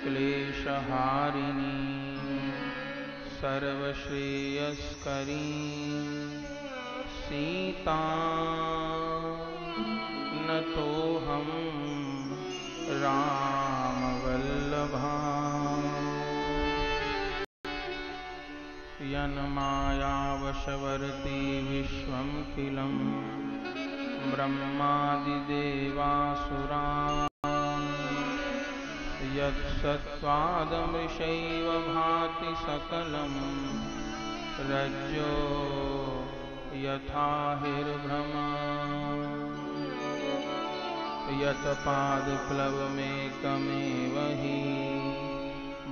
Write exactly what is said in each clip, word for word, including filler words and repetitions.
क्लेशहारिणी सर्वश्रेयस्करी सीता न तोहम राम वल्लभा। यन्मायावशवर्ती विश्वं किलं ब्रह्मादिदेवासुरा यत्सत्त्वादमृषैव भाति सकलं रज्जो यथा हिर्भ्रमा। यत्पादप्लवमेकमेव हि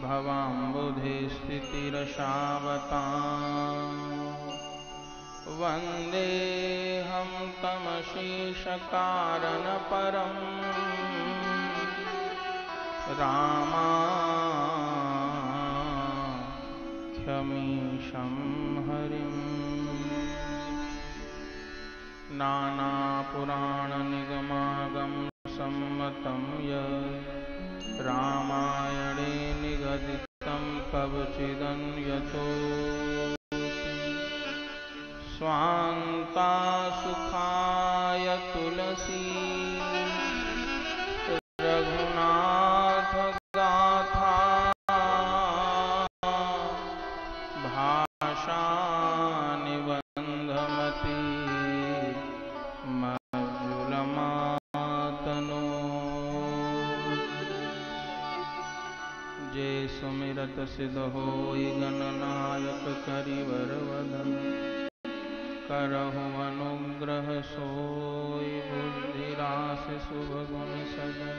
भवाम्बुधे स्थितिरशावतां वन्देऽहं तमशेषकारणपरं रामाख्यमीशं हरिम्। नानापुराणनिगमागम सम्मतं यत् रामायणे निगदितं कवचिदन्यतो स्वान्ता सुखाय तुलसी रघुनाथ गाथा भाषा निबन्धमती मज्जुलमातनो। जे सुमिरत सिद्ध होई गणनायक करिवर वदन करहु अनुग्रह सोय बुद्धिरास शुभ गुण सजन।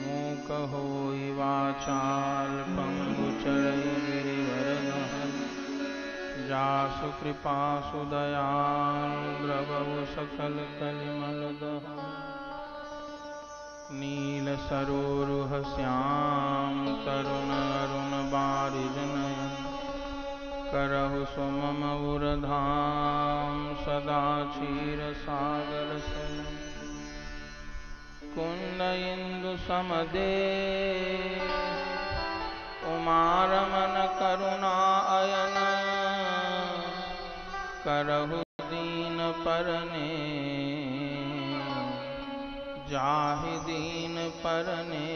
मूक होय वाचाल पंगु चढ़ई गिरिवर गहन जासु कृपा सुदयाल द्रवहु सकल कलिमल दहन। नील सरोरुह श्याम तरुण अरुण बारिजनयन करहु सुमम उरधाम सदा क्षीर सागर से। कुंद इंदु समदे उमारमन करुणा अयन करहु दीन परने जाहि दीन परने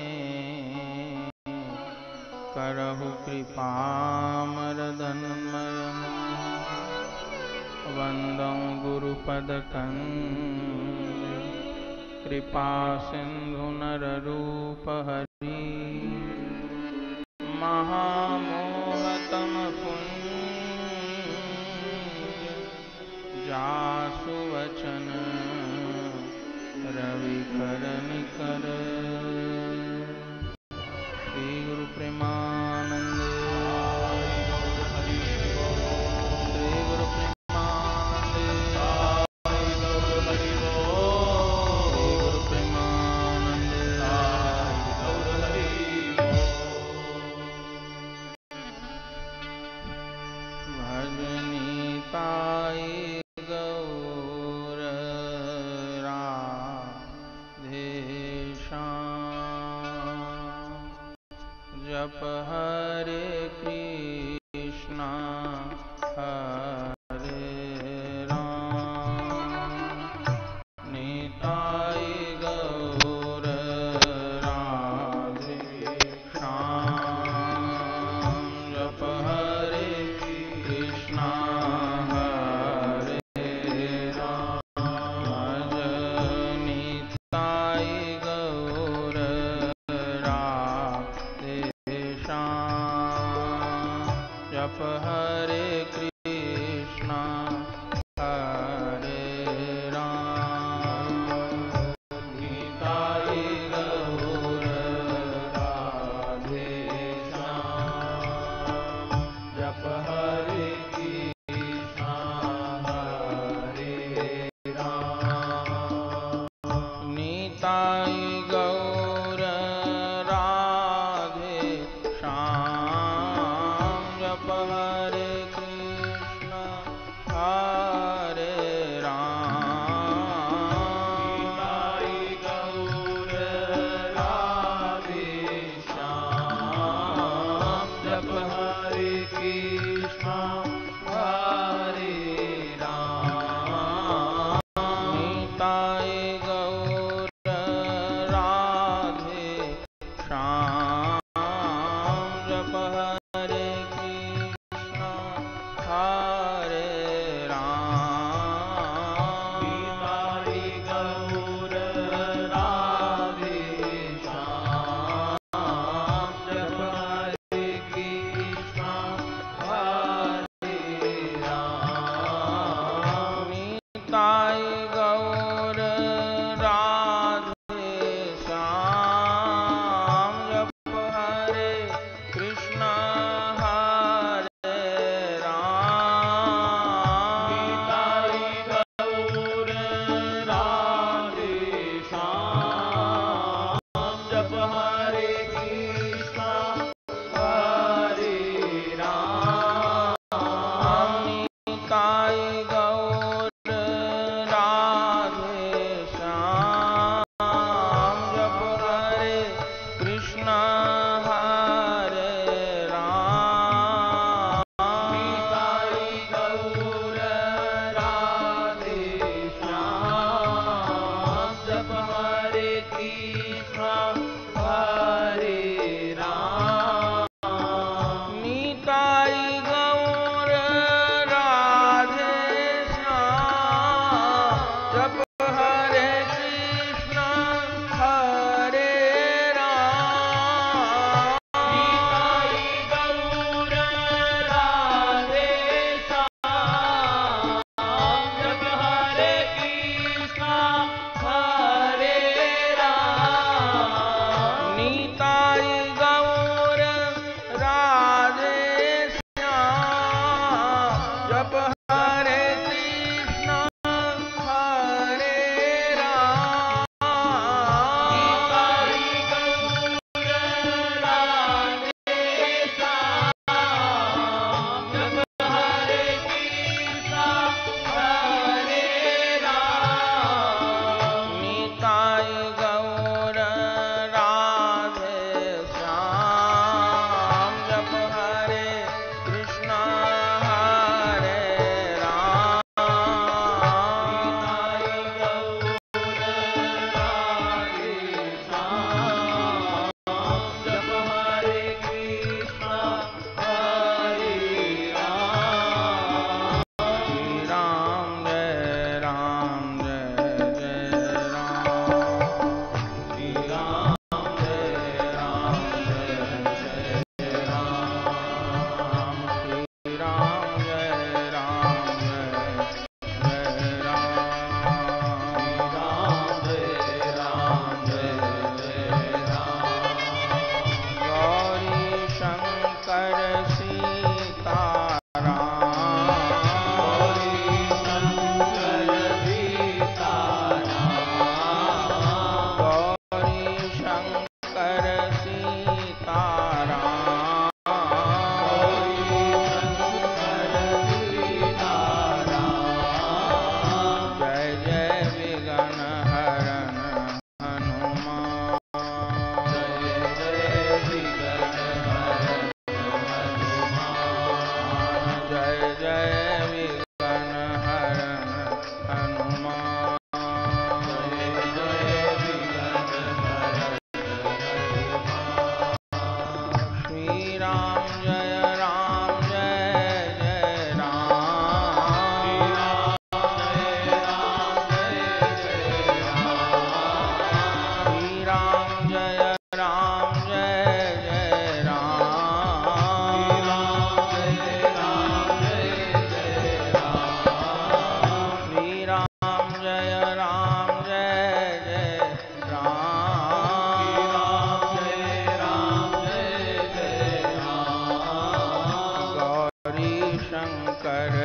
करहु कृपामरदनमय। वंदं गुरुपदकं कृपासिन्धुनररूपहरि महामोहतम पुञ्ज जासुवचन रविकर निकर। श्री गुरुप्रेमानंदे श्री गुरुप्रेमानंदे श्री गुरुप्रेमानंदे भजनीताय जप हरे कृष्णा हरे राम निताय गौर राधे श्याम। जप हरे कृष्णा हरे राम भजनीताय गौर जप हरे कृष्णा हरे राम निताय गौर राधे श्याम। जप हरे कृष्णा हरे राम निताय गौर राधे श्याम। हरे कृष्णा हरे राम निताय गौर राधे श्याम। जप हरे कृष्णा शंकर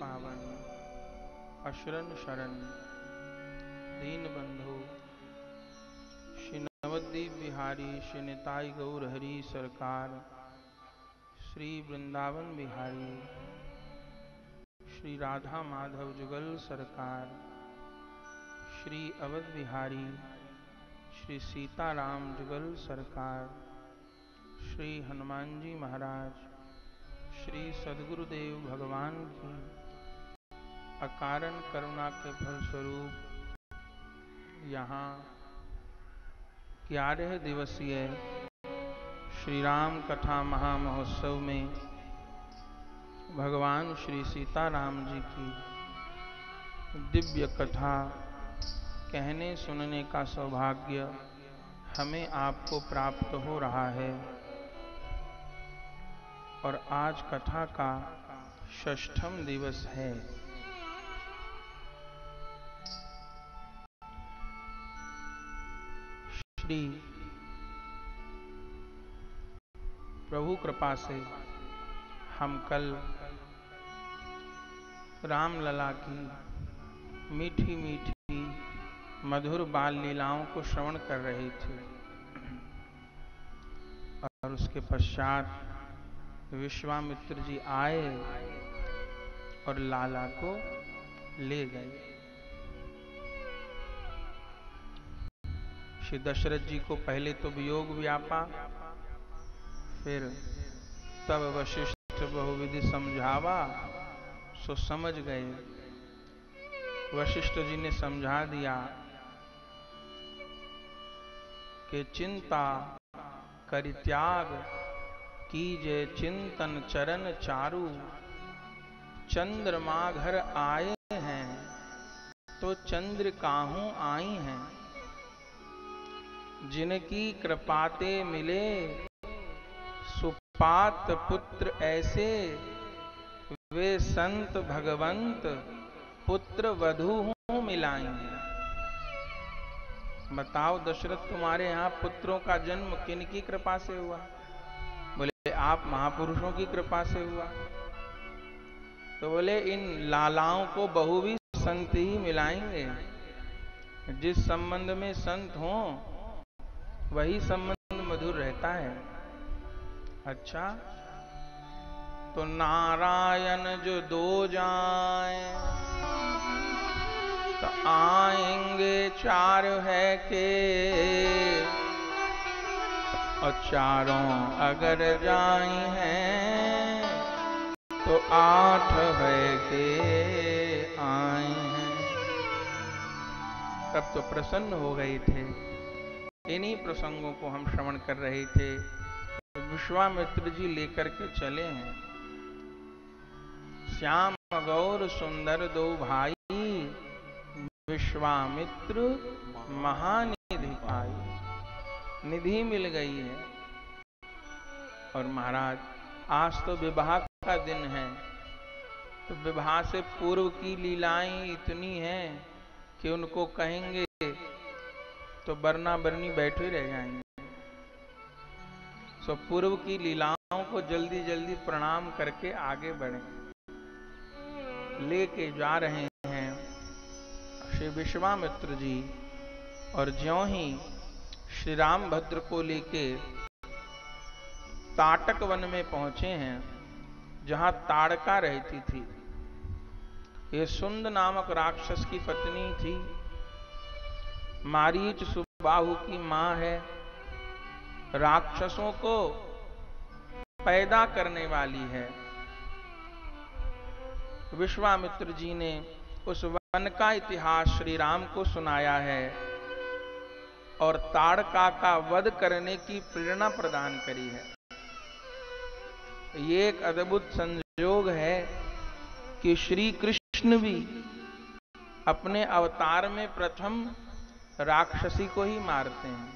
पावन अशरण शरण दीन बंधु श्री नवद्वीप बिहारी श्री निताई गौर हरि सरकार श्री वृंदावन बिहारी श्री राधा माधव जुगल सरकार श्री अवध बिहारी श्री सीताराम जुगल सरकार श्री हनुमान जी महाराज श्री सद्गुरुदेव भगवान की अकारण करुणा के फलस्वरूप यहाँ ग्यारह दिवसीय श्री राम कथा महामहोत्सव में भगवान श्री सीताराम जी की दिव्य कथा कहने सुनने का सौभाग्य हमें आपको प्राप्त हो रहा है। और आज कथा का षष्ठम दिवस है। श्री प्रभु कृपा से हम कल रामलला की मीठी मीठी मधुर बाल लीलाओं को श्रवण कर रहे थे और उसके पश्चात विश्वामित्र जी आए और लाला को ले गए। श्री दशरथ जी को पहले तो वियोग व्यापा, फिर तब वशिष्ठ बहुविधि समझावा, सो समझ गए। वशिष्ठ जी ने समझा दिया कि चिंता करि त्याग कीजे चिंतन चरण चारु, चंद्रमा घर आए हैं तो चंद्र काहू आई हैं। जिनकी कृपाते मिले सुपात पुत्र ऐसे, वे संत भगवंत पुत्र वधू हूं मिलाएंगे। बताओ दशरथ, तुम्हारे यहाँ पुत्रों का जन्म किनकी कृपा से हुआ? बोले आप महापुरुषों की कृपा से हुआ। तो बोले इन लालाओं को बहुवी संत ही मिलाएंगे। जिस संबंध में संत हो वही संबंध मधुर रहता है। अच्छा, तो नारायण जो दो जाए तो आएंगे चार है के, और चारों अगर जाए हैं तो आठ है के आए हैं। तब तो प्रसन्न हो गए थे। इन्हीं प्रसंगों को हम श्रवण कर रहे थे। विश्वामित्र जी लेकर के चले हैं। श्याम गौर सुंदर दो भाई, विश्वामित्र महानिधि पाई। निधि मिल गई है। और महाराज आज तो विवाह का दिन है, तो विवाह से पूर्व की लीलाएं इतनी हैं कि उनको कहेंगे तो बरना बरनी बैठे रह जाएंगे। सो पूर्व की लीलाओं को जल्दी जल्दी प्रणाम करके आगे बढ़ें। लेके जा रहे हैं श्री विश्वामित्र जी। और ज्यों ही श्री राम भद्र को लेके ताटक वन में पहुंचे हैं, जहां ताड़का रहती थी। ये सुंद नामक राक्षस की पत्नी थी। मारीच सुबाहु की माँ है, राक्षसों को पैदा करने वाली है। विश्वामित्र जी ने उस वन का इतिहास श्री राम को सुनाया है और ताड़का का वध करने की प्रेरणा प्रदान करी है। ये एक अद्भुत संयोग है कि श्री कृष्ण भी अपने अवतार में प्रथम राक्षसी को ही मारते हैं।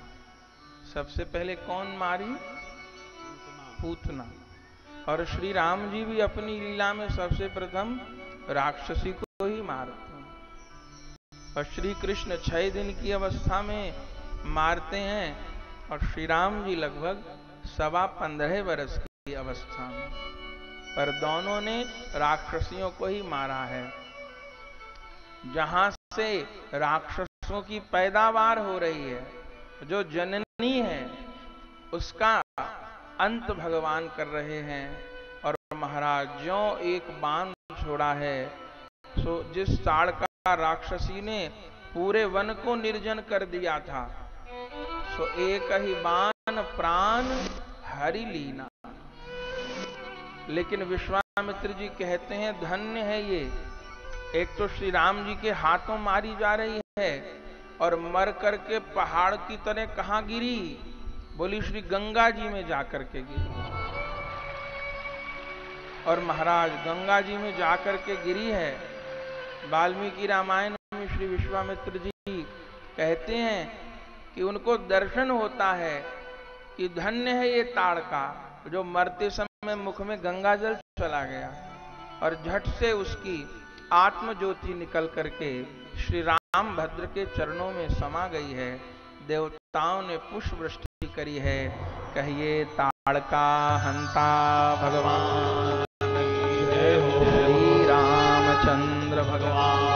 सबसे पहले कौन मारी? पूतना। और श्री राम जी भी अपनी लीला में सबसे प्रथम राक्षसी को ही मारते हैं। और श्री कृष्ण छह दिन की अवस्था में मारते हैं और श्री राम जी लगभग सवा पंद्रह वर्ष की अवस्था में। पर दोनों ने राक्षसियों को ही मारा है। जहां से राक्षसों की पैदावार हो रही है, जो जनन है, उसका अंत भगवान कर रहे हैं। और महाराज जो एक बाण छोड़ा है, सो जिस ताड़का राक्षसी ने पूरे वन को निर्जन कर दिया था, सो एक ही बाण प्राण हरि लीना। लेकिन विश्वामित्र जी कहते हैं धन्य है ये। एक तो श्री राम जी के हाथों मारी जा रही है और मर करके पहाड़ की तरह कहां गिरी? बोली श्री गंगा जी में जाकर के गिरी। और महाराज गंगा जी में जाकर के गिरी है। वाल्मीकि रामायण में श्री विश्वामित्र जी कहते हैं कि उनको दर्शन होता है कि धन्य है ये ताड़का जो मरते समय मुख में गंगाजल चला गया और झट से उसकी आत्मज्योति निकल करके श्री राम भद्र के चरणों में समा गई है। देवताओं ने पुष्प वृष्टि करी है। कहिए ताड़का हंता भगवान जय हो, श्री रामचंद्र भगवान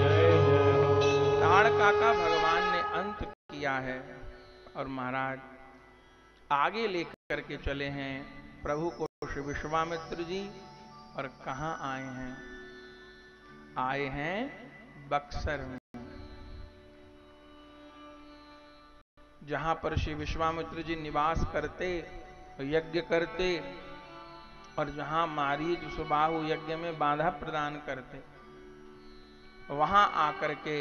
जय हो। ताड़का का भगवान ने अंत किया है और महाराज आगे लेकर के चले हैं प्रभु को श्री विश्वामित्र जी। और कहाँ आए हैं? आए हैं बक्सर में, जहां पर श्री विश्वामित्र जी निवास करते, यज्ञ करते और जहां मारीच सुबाहु यज्ञ में बाधा प्रदान करते। वहां आकर के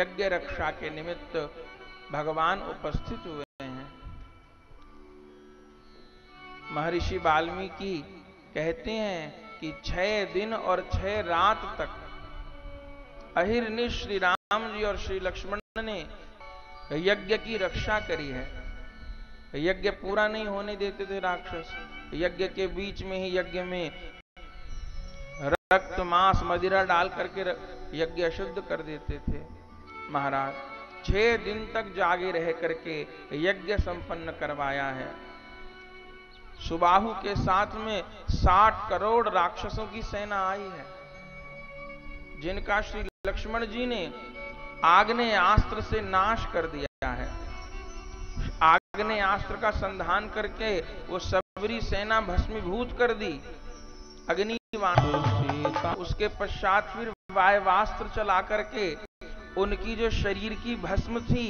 यज्ञ रक्षा के निमित्त भगवान उपस्थित हुए हैं। महर्षि वाल्मीकि कहते हैं कि छह दिन और छह रात तक अहिर्निश श्री राम जी और श्री लक्ष्मण ने यज्ञ की रक्षा करी है। यज्ञ पूरा नहीं होने देते थे राक्षस। यज्ञ के बीच में ही यज्ञ में रक्त मांस मदिरा डाल करके यज्ञ अशुद्ध कर देते थे। महाराज छह दिन तक जागे रह करके यज्ञ संपन्न करवाया है। सुबाहु के साथ में साठ करोड़ राक्षसों की सेना आई है, जिनका श्री लक्ष्मण जी ने आग्नेयास्त्र से नाश कर दिया है। आग्नेयास्त्र का संधान करके वो सबरी सेना भस्मीभूत कर दी। अग्निवास्त्र, उसके पश्चात फिर वायवास्त्र चला करके उनकी जो शरीर की भस्म थी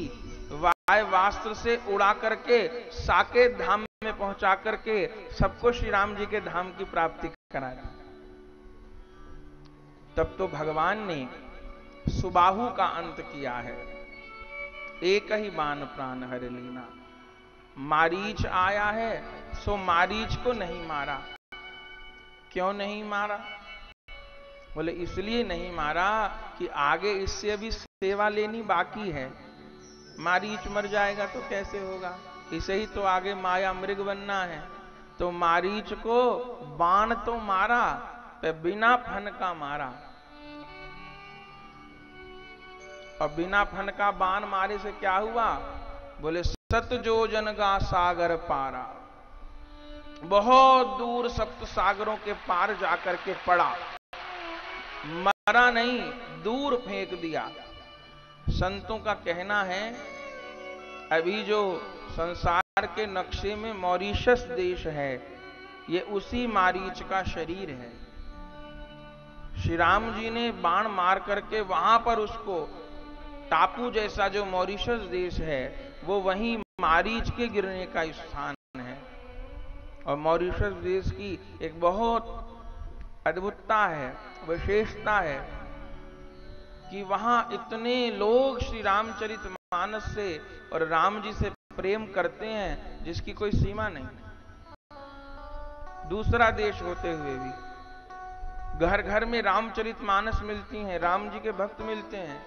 वायवास्त्र से उड़ा करके साकेत धाम में पहुंचा करके सबको श्री राम जी के धाम की प्राप्ति करा दी। तब तो भगवान ने सुबाहु का अंत किया है। एक ही बाण प्राण हर लीना। मारीच आया है सो मारीच को नहीं मारा। क्यों नहीं मारा? बोले इसलिए नहीं मारा कि आगे इससे भी सेवा लेनी बाकी है। मारीच मर जाएगा तो कैसे होगा? इसे ही तो आगे माया मृग बनना है। तो मारीच को बाण तो मारा पर बिना फनका मारा। और बिना फनका बाण मारे से क्या हुआ? बोले सतजोजन का सागर पारा, बहुत दूर सप्त सागरों के पार जाकर के पड़ा। मरा नहीं, दूर फेंक दिया। संतों का कहना है, अभी जो संसार के नक्शे में मॉरिशस देश है, ये उसी मारीच का शरीर है। श्री राम जी ने बाण मार करके वहां पर उसको टापू जैसा जो मॉरिशस देश है वो वहीं मारीच के गिरने का स्थान है। और मॉरिशस देश की एक बहुत अद्भुतता है, विशेषता है कि वहां इतने लोग श्री रामचरितमानस से और राम जी से प्रेम करते हैं जिसकी कोई सीमा नहीं। दूसरा देश होते हुए भी घर घर में रामचरितमानस मिलती हैं, राम जी के भक्त मिलते हैं,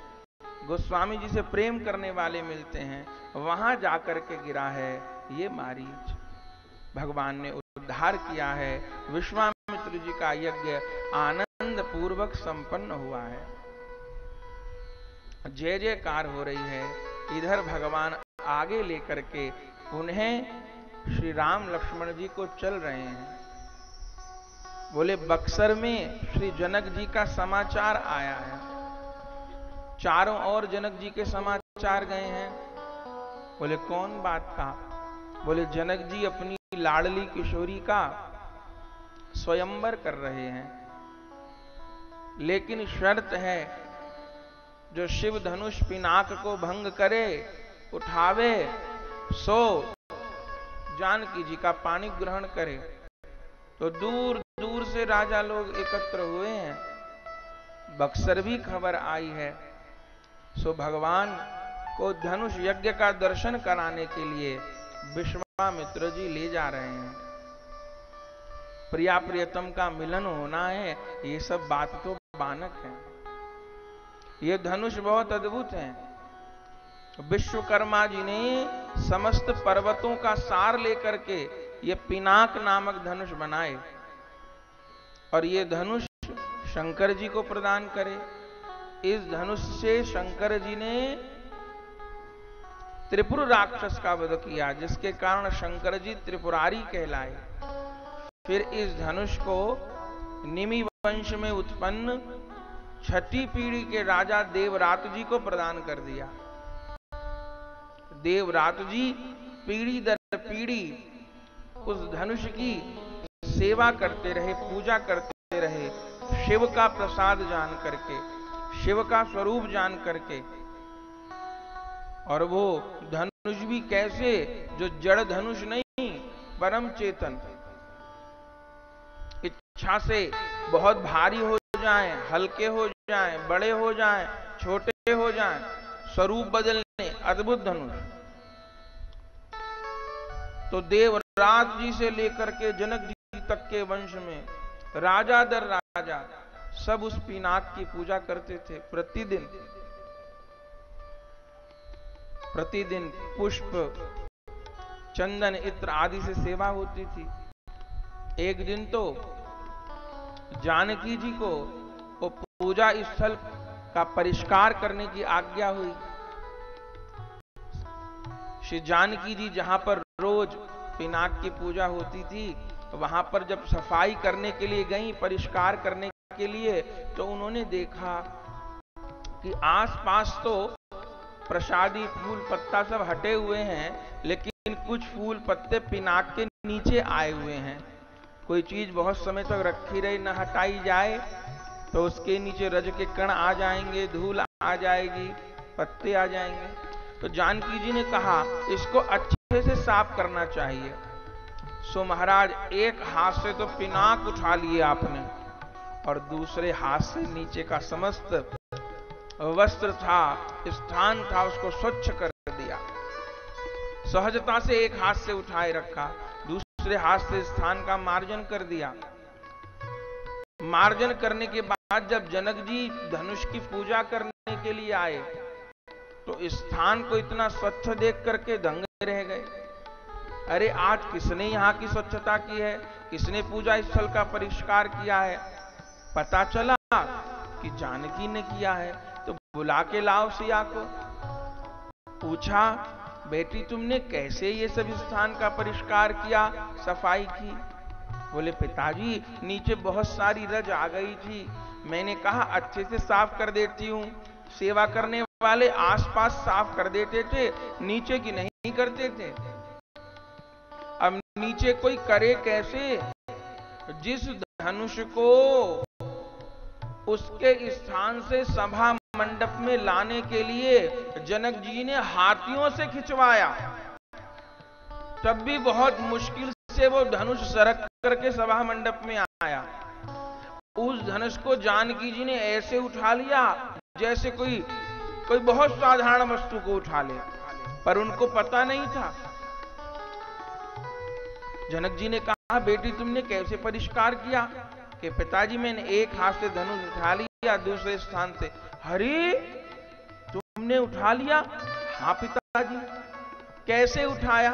गोस्वामी जी से प्रेम करने वाले मिलते हैं। वहां जाकर के गिरा है ये मारीच। भगवान ने उद्धार किया है। विश्वामित्र जी का यज्ञ आनंद पूर्वक संपन्न हुआ है। जय जयकार हो रही है। इधर भगवान आगे लेकर के उन्हें श्री राम लक्ष्मण जी को चल रहे हैं। बोले बक्सर में श्री जनक जी का समाचार आया है। चारों ओर जनक जी के समाचार गए हैं। बोले कौन बात का? बोले जनक जी अपनी लाडली किशोरी का स्वयंवर कर रहे हैं, लेकिन शर्त है जो शिव धनुष पिनाक को भंग करे, उठावे, सो जानकी जी का पानी ग्रहण करे। तो दूर दूर से राजा लोग एकत्र हुए हैं। बक्सर भी खबर आई है। सो भगवान को धनुष यज्ञ का दर्शन कराने के लिए विश्वामित्र जी ले जा रहे हैं। प्रिया प्रियतम का मिलन होना है, ये सब बात तो बानक है। ये धनुष बहुत अद्भुत है। विश्वकर्मा जी ने समस्त पर्वतों का सार लेकर के ये पिनाक नामक धनुष बनाए और ये धनुष शंकर जी को प्रदान करे। इस धनुष से शंकर जी ने त्रिपुर राक्षस का वध किया, जिसके कारण शंकर जी त्रिपुरारी कहलाए। फिर इस धनुष को निमि वंश में उत्पन्न छठी पीढ़ी के राजा देवरात जी को प्रदान कर दिया। देवरात जी पीढ़ी दर पीढ़ी उस धनुष की सेवा करते रहे, पूजा करते रहे, शिव का प्रसाद जान करके, शिव का स्वरूप जान करके। और वो धनुष भी कैसे, जो जड़ धनुष नहीं, परम चेतन इच्छा से बहुत भारी हो जाएं, हल्के हो जाएं, बड़े हो जाएं, छोटे हो जाएं, स्वरूप बदलने, अद्भुत धनुष। तो देवराज जी से लेकर के जनक जी तक के वंश में राजा दर राजा सब उस पिनाक की पूजा करते थे। प्रतिदिन प्रतिदिन पुष्प, चंदन, इत्र आदि से सेवा होती थी। एक दिन तो जानकी जी को वो पूजा स्थल का परिष्कार करने की आज्ञा हुई। श्री जानकी जी जहां पर रोज पिनाक की पूजा होती थी, तो वहां पर जब सफाई करने के लिए गई, परिष्कार करने के लिए, तो उन्होंने देखा कि आसपास तो प्रसादी फूल पत्ता सब हटे हुए हैं, लेकिन कुछ फूल पत्ते पिनाक के नीचे आए हुए हैं। कोई चीज बहुत समय तक रखी रही, न हटाई जाए तो उसके नीचे रज के कण आ जाएंगे, धूल आ जाएगी, पत्ते आ जाएंगे। तो जानकी जी ने कहा इसको अच्छे से साफ करना चाहिए। सो महाराज, एक हाथ से तो पिनाक उठा लिए आपने और दूसरे हाथ से नीचे का समस्त वस्त्र था, स्थान था, उसको स्वच्छ कर दिया। सहजता से एक हाथ से उठाए रखा, दूसरे हाथ से स्थान का मार्जन कर दिया। मार्जन करने के बाद जब जनक जी धनुष की पूजा करने के लिए आए तो स्थान को इतना स्वच्छ देख करके दंग रह गए। अरे आज किसने यहाँ की स्वच्छता की है, किसने पूजा स्थल का परिष्कार किया है? पता चला कि जानकी ने किया है। तो बुला के लाओ सिया को। पूछा, बेटी तुमने कैसे ये सब स्थान का परिष्कार किया, सफाई की? बोले, पिताजी नीचे बहुत सारी रज आ गई थी, मैंने कहा अच्छे से साफ कर देती हूँ। सेवा करने वाले आसपास साफ कर देते थे, नीचे की नहीं करते थे। अब नीचे कोई करे कैसे, जिस धनुष को उसके स्थान से सभा मंडप में लाने के लिए जनक जी ने हाथियों से खिंचवाया, तब भी बहुत मुश्किल से वो धनुष सरक करके सभा मंडप में आया। उस धनुष को जानकी जी ने ऐसे उठा लिया जैसे कोई कोई बहुत साधारण वस्तु को उठा ले, पर उनको पता नहीं था। जनक जी ने कहा, बेटी तुमने कैसे परिष्कार किया? कि पिताजी मैंने एक हाथ से धनुष उठा लिया, दूसरे स्थान से। हरे, तुमने उठा लिया? हाँ पिताजी। कैसे उठाया?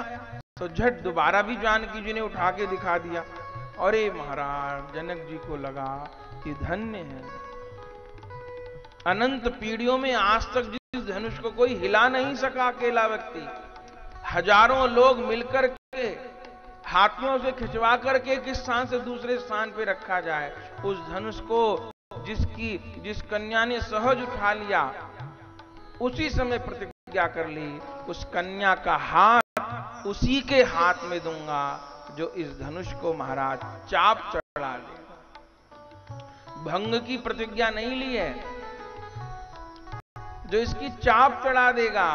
तो झट दोबारा भी जानकी जी ने उठा के दिखा दिया। अरे महाराज, जनक जी को लगा कि धन्य है, अनंत पीढ़ियों में आज तक जिस धनुष को कोई हिला नहीं सका, अकेला व्यक्ति, हजारों लोग मिलकर के हाथियों से खिंचवा करके एक स्थान से दूसरे स्थान पे रखा जाए, उस धनुष को जिसकी जिस कन्या ने सहज उठा लिया, उसी समय प्रतिज्ञा कर ली, उस कन्या का हाथ उसी के हाथ में दूंगा जो इस धनुष को महाराज चाप चढ़ा ले। भंग की प्रतिज्ञा नहीं ली है, जो इसकी चाप चढ़ा देगा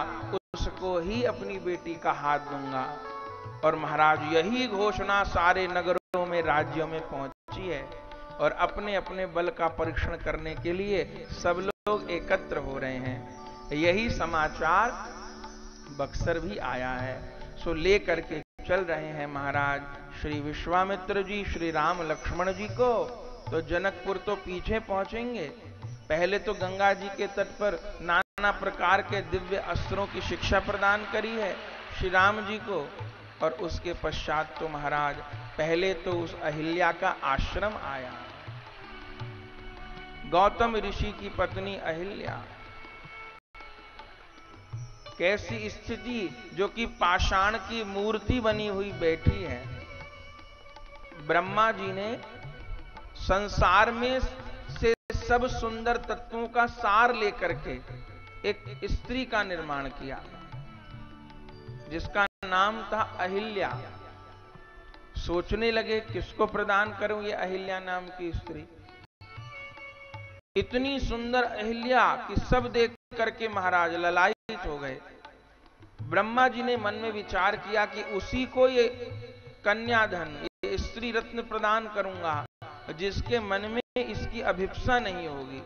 उसको ही अपनी बेटी का हाथ दूंगा। और महाराज यही घोषणा सारे नगरों में, राज्यों में पहुंची है और अपने अपने बल का परीक्षण करने के लिए सब लोग एकत्र हो रहे हैं। यही समाचार बक्सर भी आया है। सो ले करके चल रहे हैं महाराज श्री विश्वामित्र जी, श्री राम लक्ष्मण जी को। तो जनकपुर तो पीछे पहुंचेंगे, पहले तो गंगा जी के तट पर नाना नाना प्रकार के दिव्य अस्त्रों की शिक्षा प्रदान करी है श्री राम जी को। और उसके पश्चात तो महाराज पहले तो उस अहिल्या का आश्रम आया। गौतम ऋषि की पत्नी अहिल्या, कैसी स्थिति, जो कि पाषाण की मूर्ति बनी हुई बैठी है। ब्रह्मा जी ने संसार में से सब सुंदर तत्वों का सार लेकर के एक स्त्री का निर्माण किया जिसका नाम था अहिल्या। सोचने लगे किसको प्रदान करूं ये अहिल्या नाम की स्त्री। इतनी सुंदर अहिल्या कि सब देख करके महाराज ललायित हो गए। ब्रह्मा जी ने मन में विचार किया कि उसी को ये कन्याधन, ये स्त्री रत्न प्रदान करूंगा जिसके मन में इसकी अभिप्सा नहीं होगी।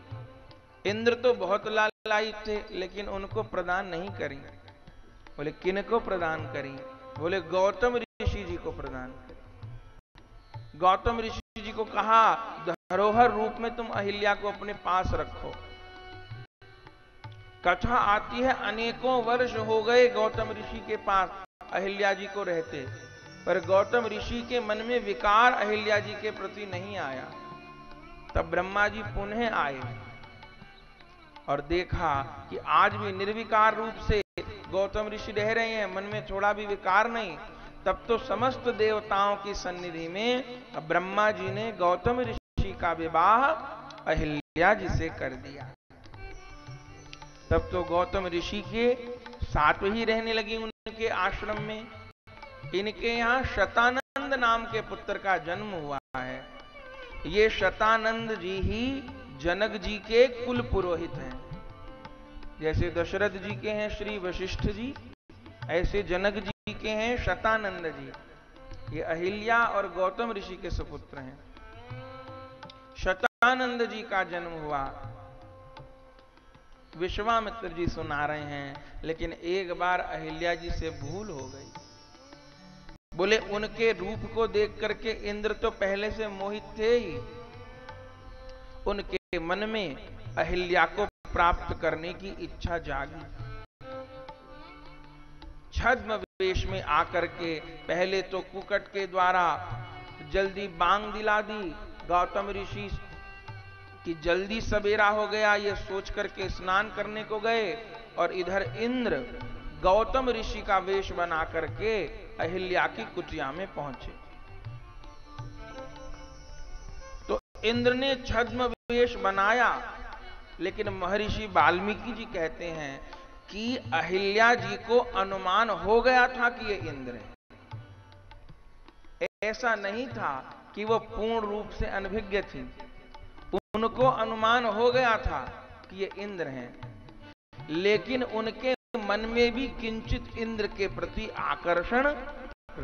इंद्र तो बहुत लालसाई थे लेकिन उनको प्रदान नहीं करी। बोले किनको प्रदान करी? बोले गौतम ऋषि जी को प्रदान करी। गौतम ऋषि जी को कहा धरोहर रूप में तुम अहिल्या को अपने पास रखो। कथा आती है अनेकों वर्ष हो गए गौतम ऋषि के पास अहिल्या जी को रहते, पर गौतम ऋषि के मन में विकार अहिल्या जी के प्रति नहीं आया। तब ब्रह्मा जी पुनः आए और देखा कि आज भी निर्विकार रूप से गौतम ऋषि रह रहे हैं, मन में थोड़ा भी विकार नहीं। तब तो समस्त देवताओं की सन्निधि में ब्रह्मा जी ने गौतम ऋषि का विवाह अहिल्या जी से कर दिया। तब तो गौतम ऋषि के साथ ही रहने लगी उनके आश्रम में। इनके यहाँ शतानंद नाम के पुत्र का जन्म हुआ है। ये शतानंद जी ही जनक जी के कुल पुरोहित हैं। जैसे दशरथ जी के हैं श्री वशिष्ठ जी, ऐसे जनक जी के हैं शतानंद जी। ये अहिल्या और गौतम ऋषि के सुपुत्र हैं। शतानंद जी का जन्म हुआ। विश्वामित्र जी सुना रहे हैं, लेकिन एक बार अहिल्या जी से भूल हो गई। बोले उनके रूप को देख करके इंद्र तो पहले से मोहित थे ही। उनके मन में अहिल्या को प्राप्त करने की इच्छा जागी। छद्म वेश में आकर के पहले तो कुकट के द्वारा जल्दी बांग दिला दी। गौतम ऋषि की जल्दी सवेरा हो गया ये सोच करके स्नान करने को गए, और इधर इंद्र गौतम ऋषि का वेश बना करके अहिल्या की कुटिया में पहुंचे। तो इंद्र ने छद्म वेश बनाया, लेकिन महर्षि वाल्मीकि जी कहते हैं कि अहिल्या जी को अनुमान हो गया था कि ये इंद्र है। ऐसा नहीं था कि वो पूर्ण रूप से अनभिज्ञ थी। उनको अनुमान हो गया था कि ये इंद्र है, लेकिन उनके मन में भी किंचित इंद्र के प्रति आकर्षण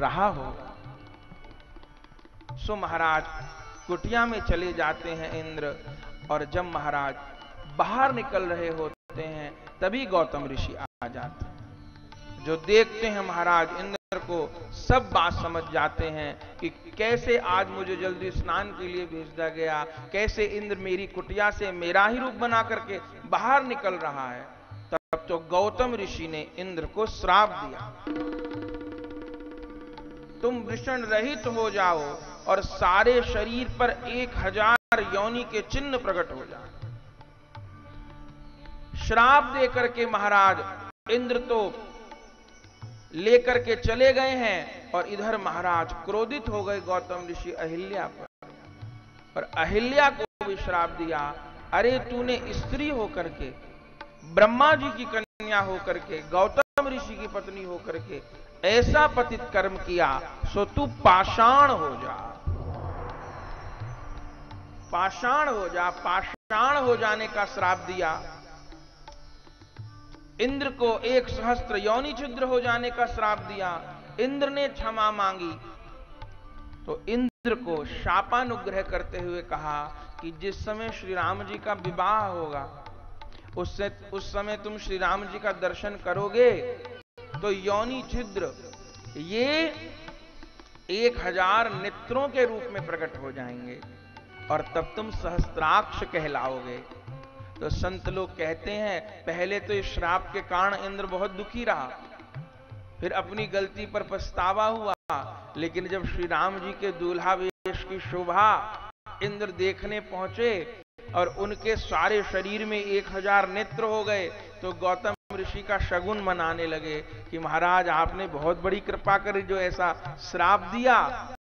रहा होगा। सो महाराज कुटिया में चले जाते हैं इंद्र, और जब महाराज बाहर निकल रहे होते हैं तभी गौतम ऋषि आ जाते हैं। जो देखते हैं महाराज इंद्र को, सब बात समझ जाते हैं कि कैसे आज मुझे जल्दी स्नान के लिए भेजा गया, कैसे इंद्र मेरी कुटिया से मेरा ही रूप बना करके बाहर निकल रहा है। तब तो गौतम ऋषि ने इंद्र को श्राप दिया, तुम वृषण रहित हो जाओ और सारे शरीर पर एक हजार योनि के चिन्ह प्रकट हो जाए। श्राप देकर के महाराज इंद्र तो लेकर के चले गए हैं, और इधर महाराज क्रोधित हो गए गौतम ऋषि अहिल्या पर, और अहिल्या को भी श्राप दिया, अरे तूने स्त्री होकर के, ब्रह्मा जी की कन्या होकर के, गौतम ऋषि की पत्नी होकर के ऐसा पतित कर्म किया, सो तू पाषाण हो जा। पाषाण हो जा, पाषाण हो जाने का श्राप दिया। इंद्र को एक सहस्त्र योनि छिद्र हो जाने का श्राप दिया। इंद्र ने क्षमा मांगी तो इंद्र को शापानुग्रह करते हुए कहा कि जिस समय श्री राम जी का विवाह होगा उससे उस समय तुम श्री राम जी का दर्शन करोगे तो योनि छिद्र ये एक हजार नेत्रों के रूप में प्रकट हो जाएंगे और तब तुम सहस्त्राक्ष कहलाओगे। तो संत लोग कहते हैं पहले तो इस श्राप के कारण इंद्र बहुत दुखी रहा, फिर अपनी गलती पर पछतावा हुआ, लेकिन जब श्री राम जी के दूल्हा वेश की शोभा इंद्र देखने पहुंचे और उनके सारे शरीर में एक हजार नेत्र हो गए तो गौतम ऋषि का शगुन मनाने लगे कि महाराज आपने बहुत बड़ी कृपा करी जो ऐसा श्राप दिया।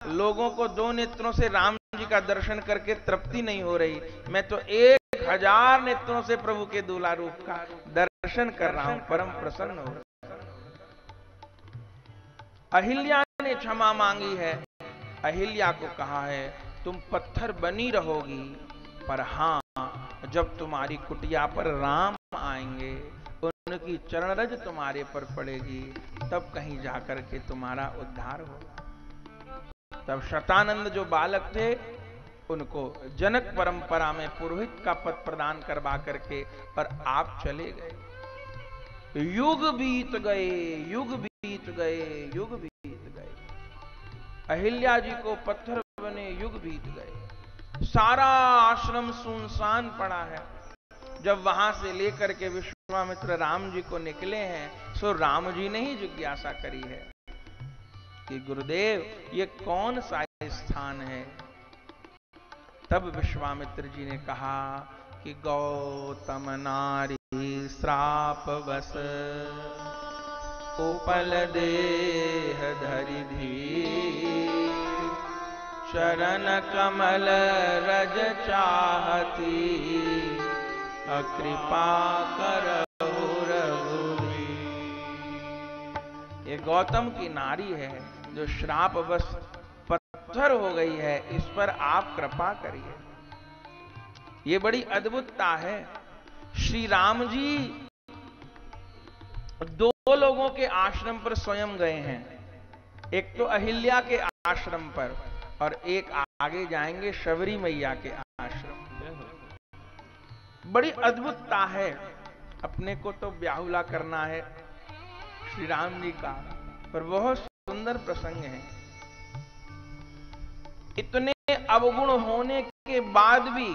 लोगों को दो नेत्रों से राम जी का दर्शन करके तृप्ति नहीं हो रही, मैं तो एक हजार नेत्रों से प्रभु के दूल्हा रूप का दर्शन कर रहा हूं, परम प्रसन्न हो। अहिल्या ने क्षमा मांगी है, अहिल्या को कहा है तुम पत्थर बनी रहोगी पर हाँ जब तुम्हारी कुटिया पर राम आएंगे उनकी चरणरज तुम्हारे पर पड़ेगी तब कहीं जाकर के तुम्हारा उद्धार होगा। तब शतानंद जो बालक थे उनको जनक परंपरा में पुरोहित का पद प्रदान करवा करके और आप चले गए। युग बीत गए, युग बीत गए, युग बीत गए, अहिल्या जी को पत्थर बने युग बीत गए। सारा आश्रम सुनसान पड़ा है। जब वहां से लेकर के विश्वामित्र राम जी को निकले हैं सो राम जी ने ही जिज्ञासा करी है कि गुरुदेव ये कौन सा स्थान है। तब विश्वामित्र जी ने कहा कि गौतम नारी श्राप बस उपल देह धरि भी चरण कमल रज चाहती अकृपा करहु रघुवीर। ये गौतम की नारी है जो श्राप बस पत्थर हो गई है, इस पर आप कृपा करिए। ये बड़ी अद्भुतता है। श्री राम जी दो लोगों के आश्रम पर स्वयं गए हैं, एक तो अहिल्या के आश्रम पर और एक आगे जाएंगे शबरी मैया के आश्रम। बड़ी अद्भुतता है। अपने को तो ब्याहुला करना है श्री राम जी का, पर बहुत सुंदर प्रसंग है। इतने अवगुण होने के बाद भी,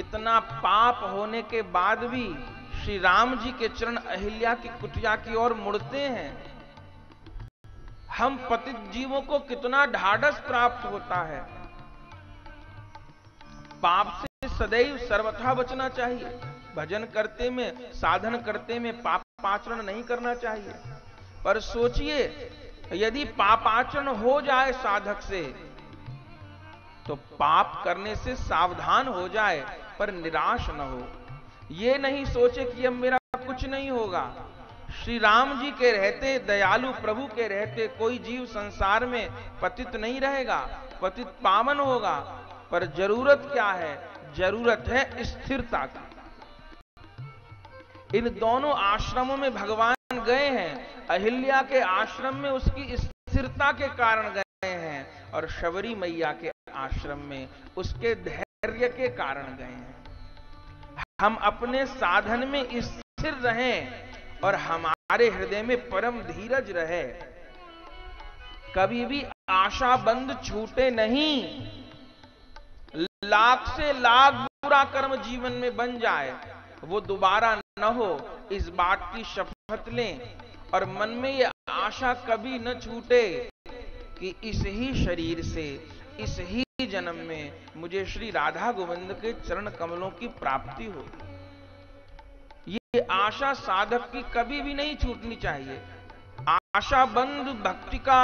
इतना पाप होने के बाद भी श्री राम जी के चरण अहिल्या की कुटिया की ओर मुड़ते हैं। हम पतित जीवों को कितना ढाढ़स प्राप्त होता है। पाप से सदैव सर्वथा बचना चाहिए। भजन करते में, साधन करते में पापाचरण नहीं करना चाहिए। पर सोचिए यदि पापाचरण हो जाए साधक से तो पाप करने से सावधान हो जाए पर निराश न हो। ये नहीं सोचे कि अब मेरा कुछ नहीं होगा। श्री राम जी के रहते, दयालु प्रभु के रहते कोई जीव संसार में पतित नहीं रहेगा, पतित पावन होगा। पर जरूरत क्या है? जरूरत है स्थिरता की। इन दोनों आश्रमों में भगवान गए हैं। अहिल्या के आश्रम में उसकी स्थिरता के कारण गए हैं और शबरी मैया के आश्रम में उसके धैर्य के कारण गए हैं। हम अपने साधन में स्थिर रहें और हमारे हृदय में परम धीरज रहे, कभी भी आशा बंद छूटे नहीं। लाख से लाख बुरा कर्म जीवन में बन जाए वो दोबारा न हो, इस बात की शपथ लें और मन में ये आशा कभी न छूटे कि इस ही शरीर से, इस ही जन्म में मुझे श्री राधा गोविंद के चरण कमलों की प्राप्ति हो। आशा साधक की कभी भी नहीं छूटनी चाहिए। आशा बंद भक्ति का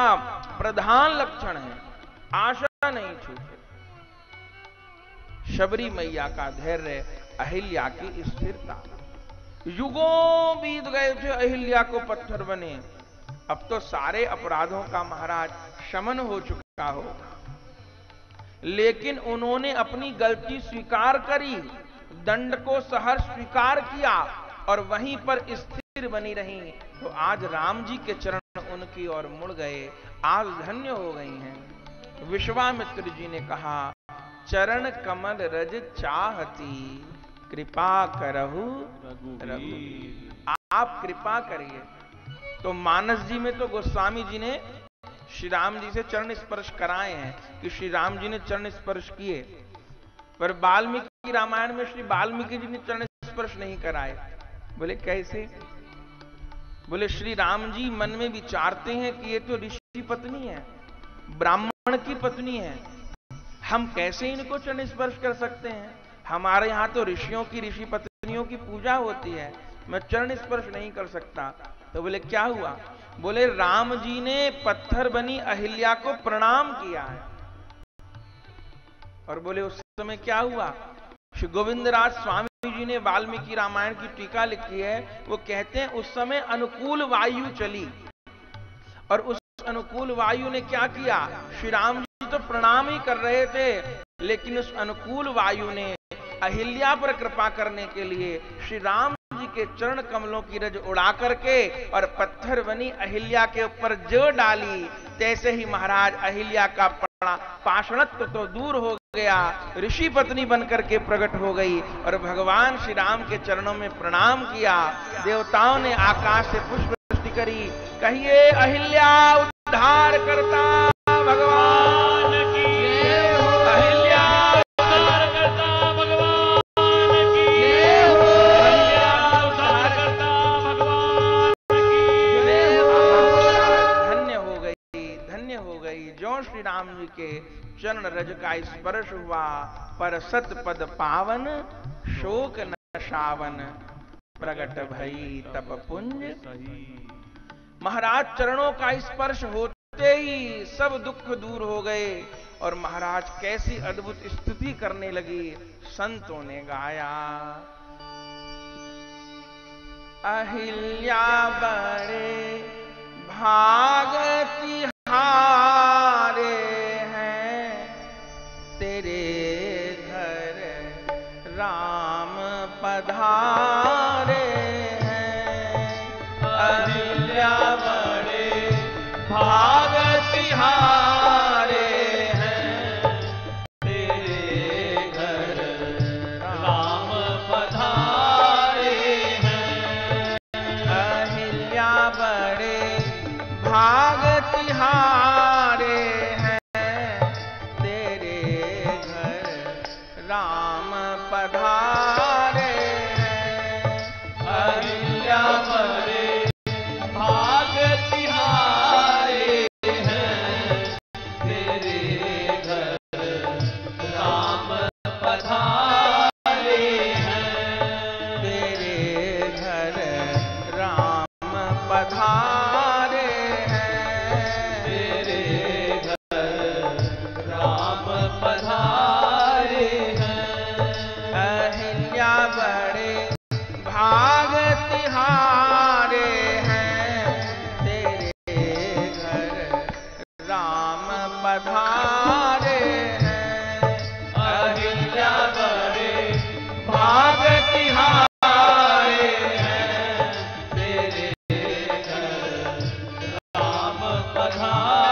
प्रधान लक्षण है, आशा नहीं छूटे। शबरी मैया का धैर्य, अहिल्या की स्थिरता। युगों बीत गए थे अहिल्या को पत्थर बने। अब तो सारे अपराधों का महाराज शमन हो चुका हो, लेकिन उन्होंने अपनी गलती स्वीकार करी, दंड को सहर्ष स्वीकार किया और वहीं पर स्थिर बनी रही। तो आज राम जी के चरण उनकी ओर मुड़ गए, आज धन्य हो गई हैं। विश्वामित्र जी ने कहा चरण कमल रज चाहती कृपा करहु रघुवीर, आप कृपा करिए। तो मानस जी में तो गोस्वामी जी ने श्री राम जी से चरण स्पर्श कराए हैं कि श्री राम जी ने चरण स्पर्श किए, पर वाल्मीकि रामायण में श्री वाल्मीकि जी ने चरण स्पर्श नहीं कराए। बोले कैसे? बोले श्री राम जी मन में विचारते हैं कि ये तो ऋषि पत्नी है, ब्राह्मण की पत्नी है, हम कैसे इनको चरण स्पर्श कर सकते हैं? हमारे यहाँ तो ऋषियों की, ऋषि पत्नियों की पूजा होती है, मैं चरण स्पर्श नहीं कर सकता। तो बोले क्या हुआ? बोले राम जी ने पत्थर बनी अहिल्या को प्रणाम किया है। और बोले उस समय क्या हुआ? श्री गोविंदराज स्वामी जी ने वाल्मीकि रामायण की टीका लिखी है, वो कहते हैं उस समय अनुकूल वायु चली और उस अनुकूल वायु ने क्या किया? श्री राम जी तो प्रणाम ही कर रहे थे, लेकिन उस अनुकूल वायु ने अहिल्या पर कृपा करने के लिए श्री राम जी के चरण कमलों की रज उड़ा करके और पत्थर बनी अहिल्या के ऊपर जो डाली, तैसे ही महाराज अहिल्या का पाषाणत्व तो दूर हो गया, ऋषि पत्नी बनकर के प्रकट हो गई और भगवान श्री राम के चरणों में प्रणाम किया। देवताओं ने आकाश से पुष्प वृष्टि करी। कहिए अहिल्या उद्धार करता भगवान की जय हो, अहिल्या उद्धार करता भगवान की जय हो, अहिल्या उद्धार करता भगवान की जय हो। धन्य हो गई, धन्य हो गई जो श्री राम जी के चरण रज का स्पर्श हुआ। पर सत पद पावन शोक नशावन, प्रगट भई तप पुंज सही। महाराज चरणों का स्पर्श होते ही सब दुख दूर हो गए और महाराज कैसी अद्भुत स्तुति करने लगी। संतों ने गाया अहिल्या बड़े भागति हारे हैं, तेरे घर राम पधारे हैं। अहिल्या बड़े भागति हारे हैं, तेरे घर राम पधारे हैं। अहिल्या बड़े भाग तिहारे हैं, तेरे घर राम पधारे हैं। अहिल्या बड़े भाग तिहारे हैं, तेरे घर राम पधारे हैं, तेरे घर राम पधारे।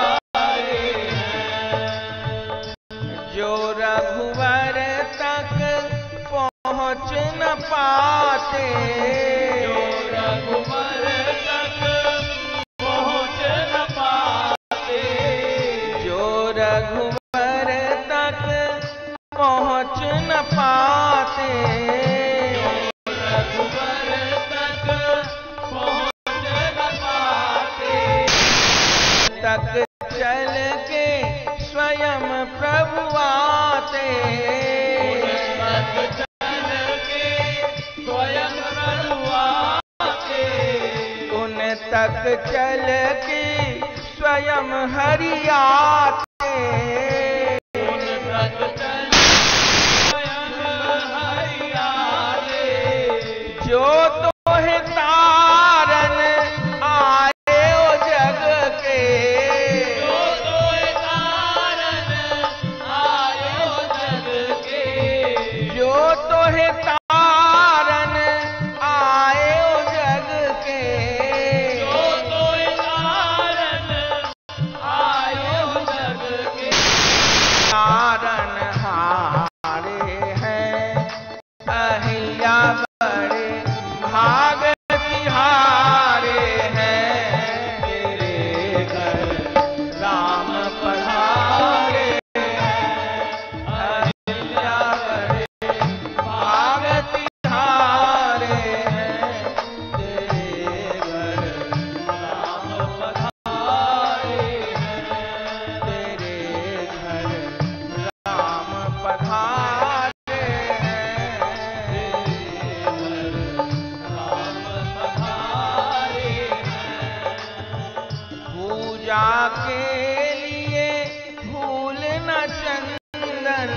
पूजा के लिए भूल न चंदन,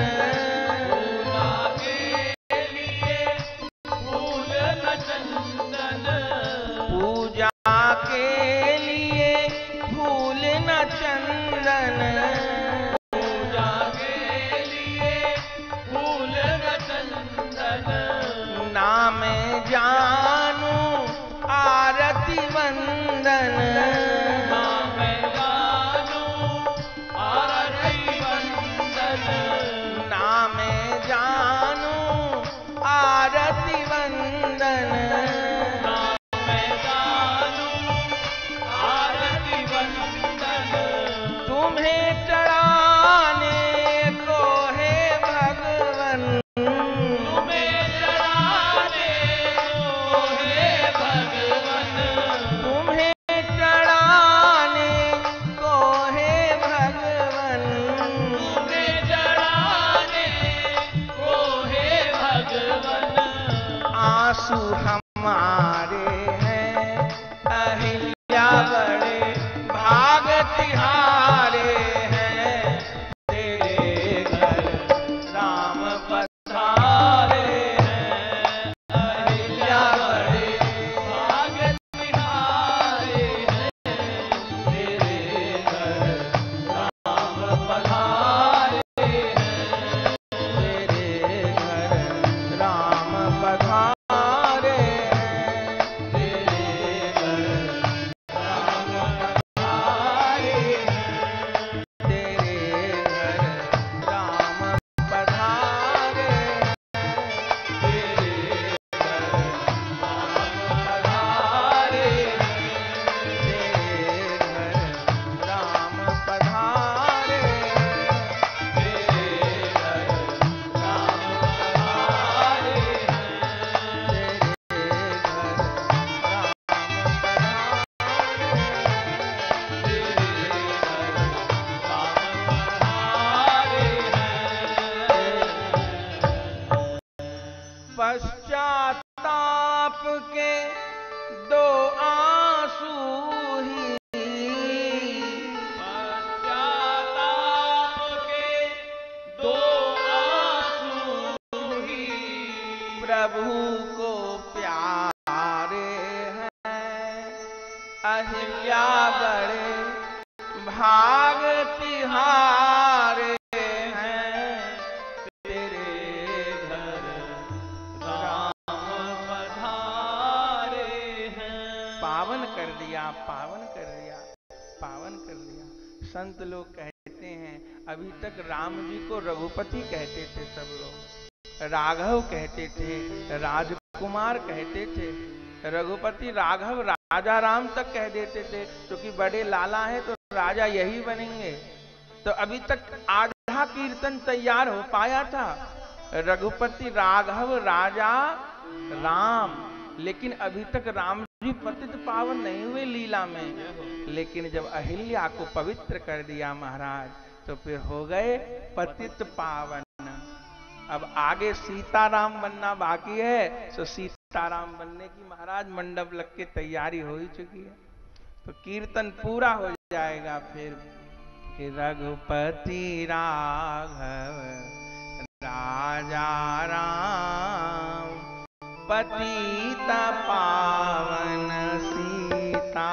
पूजा के लिए भूल न चंदन, पूजा के लिए भूल न चंदन, पूजा के लिए भूल न चंदन, नाम जानू आरती वंदन, राघव कहते थे, राजकुमार कहते थे, रघुपति राघव राजा राम तक कह देते थे, क्योंकि बड़े लाला हैं तो राजा यही बनेंगे। तो अभी तक आधा कीर्तन तैयार हो पाया था, रघुपति राघव राजा राम, लेकिन अभी तक राम जी पतित पावन नहीं हुए लीला में। लेकिन जब अहिल्या को पवित्र कर दिया महाराज, तो फिर हो गए पतित पावन। अब आगे सीताराम बनना बाकी है, तो सीताराम बनने की महाराज मंडप लग के तैयारी हो ही चुकी है। तो कीर्तन पूरा हो जाएगा फिर। रघुपति राघव राजा राम पतित पावन सीता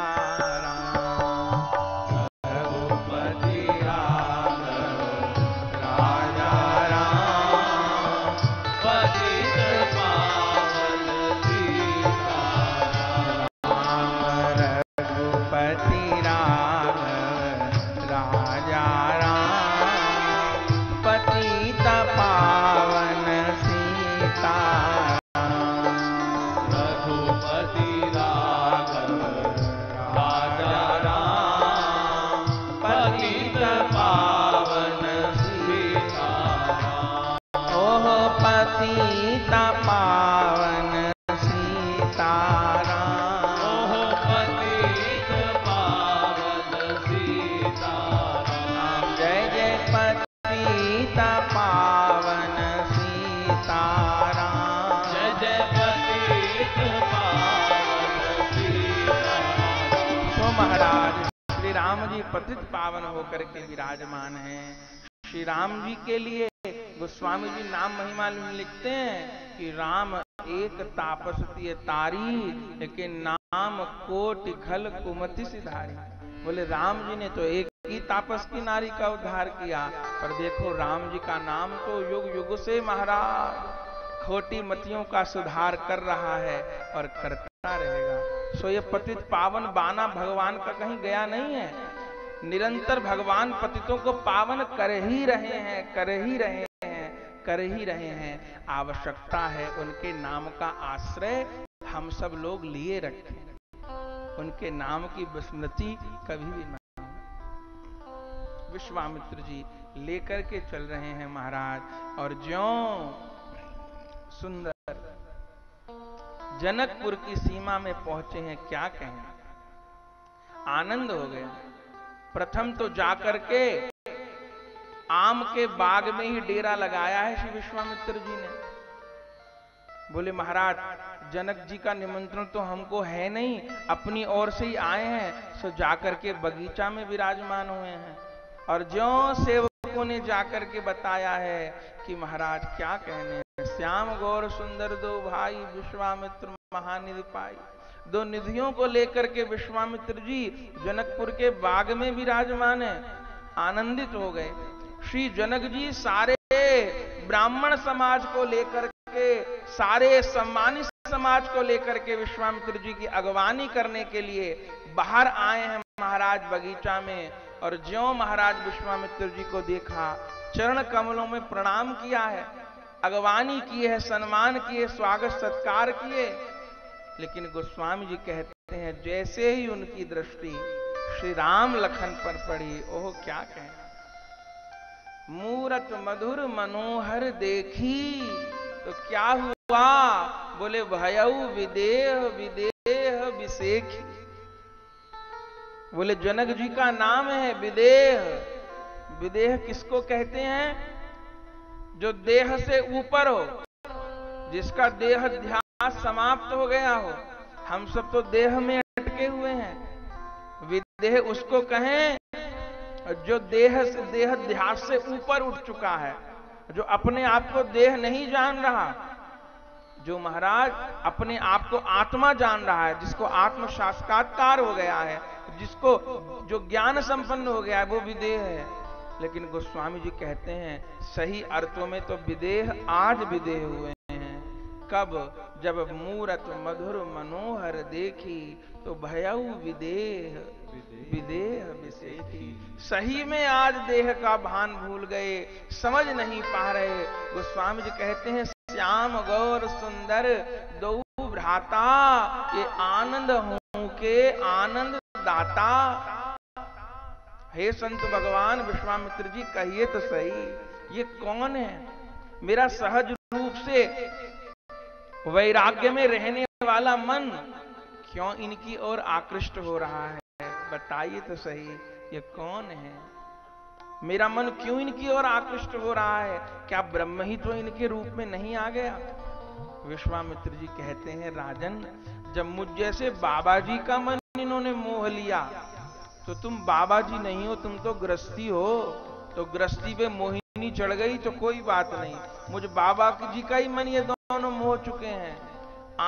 राम जी पतित पावन होकर के विराजमान हैं। श्री राम जी के लिए गोस्वामी जी नाम महिमा लिखते हैं कि राम एक तापस्वी तारी, लेकिन नाम कोटि खल कुमति सिधारी। बोले राम जी ने तो एक ही तापस की नारी का उद्धार किया, पर देखो राम जी का नाम तो युग युग से महाराज खोटी मतियों का सुधार कर रहा है और करता रहेगा। सो ये पतित पावन बाना भगवान का कहीं गया नहीं है, निरंतर भगवान पतितों को पावन कर ही रहे हैं कर ही रहे हैं कर ही रहे हैं। आवश्यकता है उनके नाम का आश्रय हम सब लोग लिए रखें, उनके नाम की विस्मृति कभी भी न। विश्वामित्र जी लेकर के चल रहे हैं महाराज, और ज्यों सुंदर जनकपुर की सीमा में पहुंचे हैं, क्या कहें, आनंद हो गया। प्रथम तो जाकर के आम के बाग में ही डेरा लगाया है श्री विश्वामित्र जी ने। बोले महाराज जनक जी का निमंत्रण तो हमको है नहीं, अपनी ओर से ही आए हैं, सो जाकर के बगीचा में विराजमान हुए हैं। और ज्यों सेवकों ने जाकर के बताया है कि महाराज क्या कहने, श्याम गौर सुंदर दो भाई विश्वामित्र महानिधि पाई। दो निधियों को लेकर के विश्वामित्र जी जनकपुर के बाग में विराजमान है, आनंदित हो गए। श्री जनक जी सारे ब्राह्मण समाज को लेकर के, सारे सम्मानित समाज को लेकर के विश्वामित्र जी की अगवानी करने के लिए बाहर आए हैं महाराज बगीचा में। और ज्यों महाराज विश्वामित्र जी को देखा, चरण कमलों में प्रणाम किया है, अगवानी किए है, सम्मान किए, स्वागत सत्कार किए। लेकिन गोस्वामी जी कहते हैं जैसे ही उनकी दृष्टि श्री राम लखन पर पड़ी, ओह क्या कहें, मूरत मधुर मनोहर देखी तो क्या हुआ। बोले भयऊ विदेह विदेह विसेखी। बोले जनक जी का नाम है विदेह। विदेह किसको कहते हैं, जो देह से ऊपर हो, जिसका देह ध्यास समाप्त हो गया हो। हम सब तो देह में अटके हुए हैं, विदेह उसको कहें जो देह से, देह ध्यास से ऊपर उठ चुका है, जो अपने आप को देह नहीं जान रहा, जो महाराज अपने आप को आत्मा जान रहा है, जिसको आत्म साक्षात्कार हो गया है, जिसको जो ज्ञान संपन्न हो गया है, वो विदेह है। लेकिन गोस्वामी जी कहते हैं सही अर्थों में तो विदेह आज विदेह हुए हैं। कब, जब मूरत मधुर मनोहर देखी तो भयऊ विदेह विदेह विसेखी। सही में आज देह का भान भूल गए, समझ नहीं पा रहे। गोस्वामी जी कहते हैं श्याम गौर सुंदर दो भ्राता, ये आनंद हूं के आनंद दाता। हे संत भगवान विश्वामित्र जी कहिए तो सही, ये कौन है, मेरा सहज रूप से वैराग्य में रहने वाला मन क्यों इनकी ओर आकृष्ट हो रहा है, बताइए तो सही, ये कौन है, मेरा मन क्यों इनकी ओर आकृष्ट हो रहा है, क्या ब्रह्म ही तो इनके रूप में नहीं आ गया। विश्वामित्र जी कहते हैं राजन, जब मुझ जैसे बाबा जी का मन इन्होंने मोह लिया, तो तुम बाबा जी नहीं हो, तुम तो गृहस्थी हो, तो गृहस्थी पे मोहिनी चढ़ गई तो कोई बात नहीं, मुझ बाबा जी का ही मन ये दोनों मोह चुके हैं।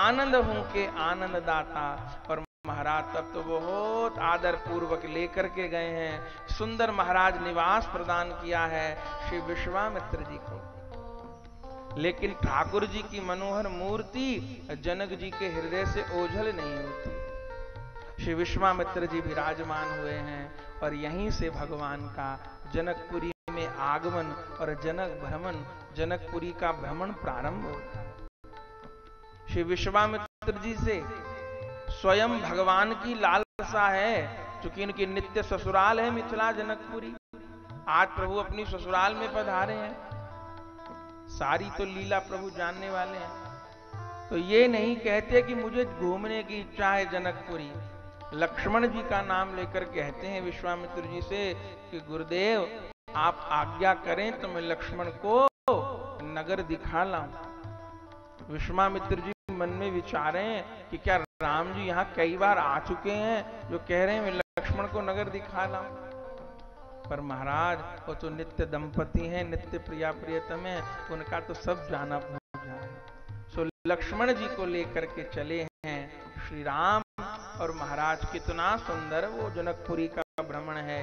आनंद हूं के आनंद दाता। और महाराज तब तो बहुत आदर पूर्वक लेकर के गए हैं, सुंदर महाराज निवास प्रदान किया है श्री विश्वामित्र जी को। लेकिन ठाकुर जी की मनोहर मूर्ति जनक जी के हृदय से ओझल नहीं होती। श्री विश्वामित्र जी विराजमान हुए हैं, और यहीं से भगवान का जनकपुरी में आगमन और जनक भ्रमण, जनकपुरी का भ्रमण प्रारंभ होता है। श्री विश्वामित्र जी से स्वयं भगवान की लालसा है, क्योंकि इनकी नित्य ससुराल है मिथिला जनकपुरी। आज प्रभु अपनी ससुराल में पधारे हैं, सारी तो लीला प्रभु जानने वाले हैं। तो ये नहीं कहते कि मुझे घूमने की इच्छा है जनकपुरी। लक्ष्मण जी का नाम लेकर कहते हैं विश्वामित्र जी से कि गुरुदेव आप आज्ञा करें तो मैं लक्ष्मण को नगर दिखा लाऊं। विश्वामित्र जी मन में विचारें कि क्या राम जी यहाँ कई बार आ चुके हैं, जो कह रहे हैं मैं लक्ष्मण को नगर दिखा ला। पर महाराज वो तो नित्य दंपति हैं, नित्य प्रिया प्रियतम है, उनका तो सब जाना पूछा है। सो लक्ष्मण जी को लेकर के चले हैं श्री राम और महाराज। कितना सुंदर वो जनकपुरी का भ्रमण है।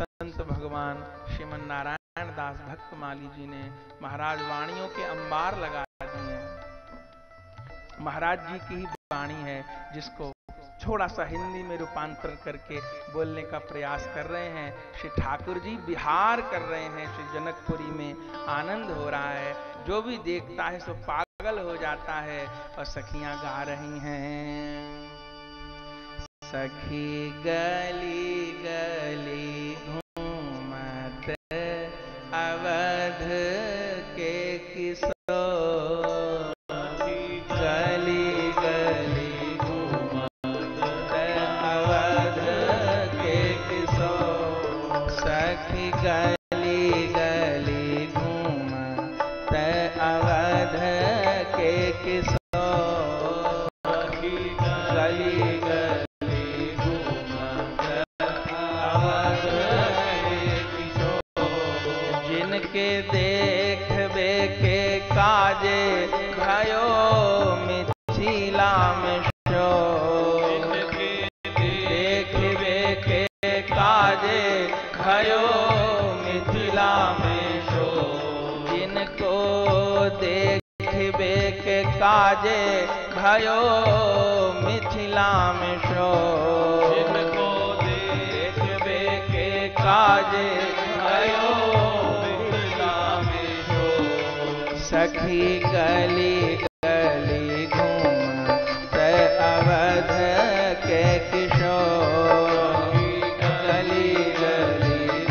संत भगवान श्रीमन नारायण दास भक्तमाली जी ने महाराज वाणियों के अंबार लगा दिए। महाराज जी की ही वाणी है जिसको थोड़ा सा हिंदी में रूपांतरण करके बोलने का प्रयास कर रहे हैं। श्री ठाकुर जी बिहार कर रहे हैं, श्री जनकपुरी में आनंद हो रहा है। जो भी देखता है सो पागल हो जाता है। और सखियां गा रही हैं। सखी गली गली घूमत अवध के किशोर, काजे भयो मिथिला में शो, जिनको देख बेके काजे भयो मिथिला में शो। सखी गली गली घूमत अवध के किशोर, गली गली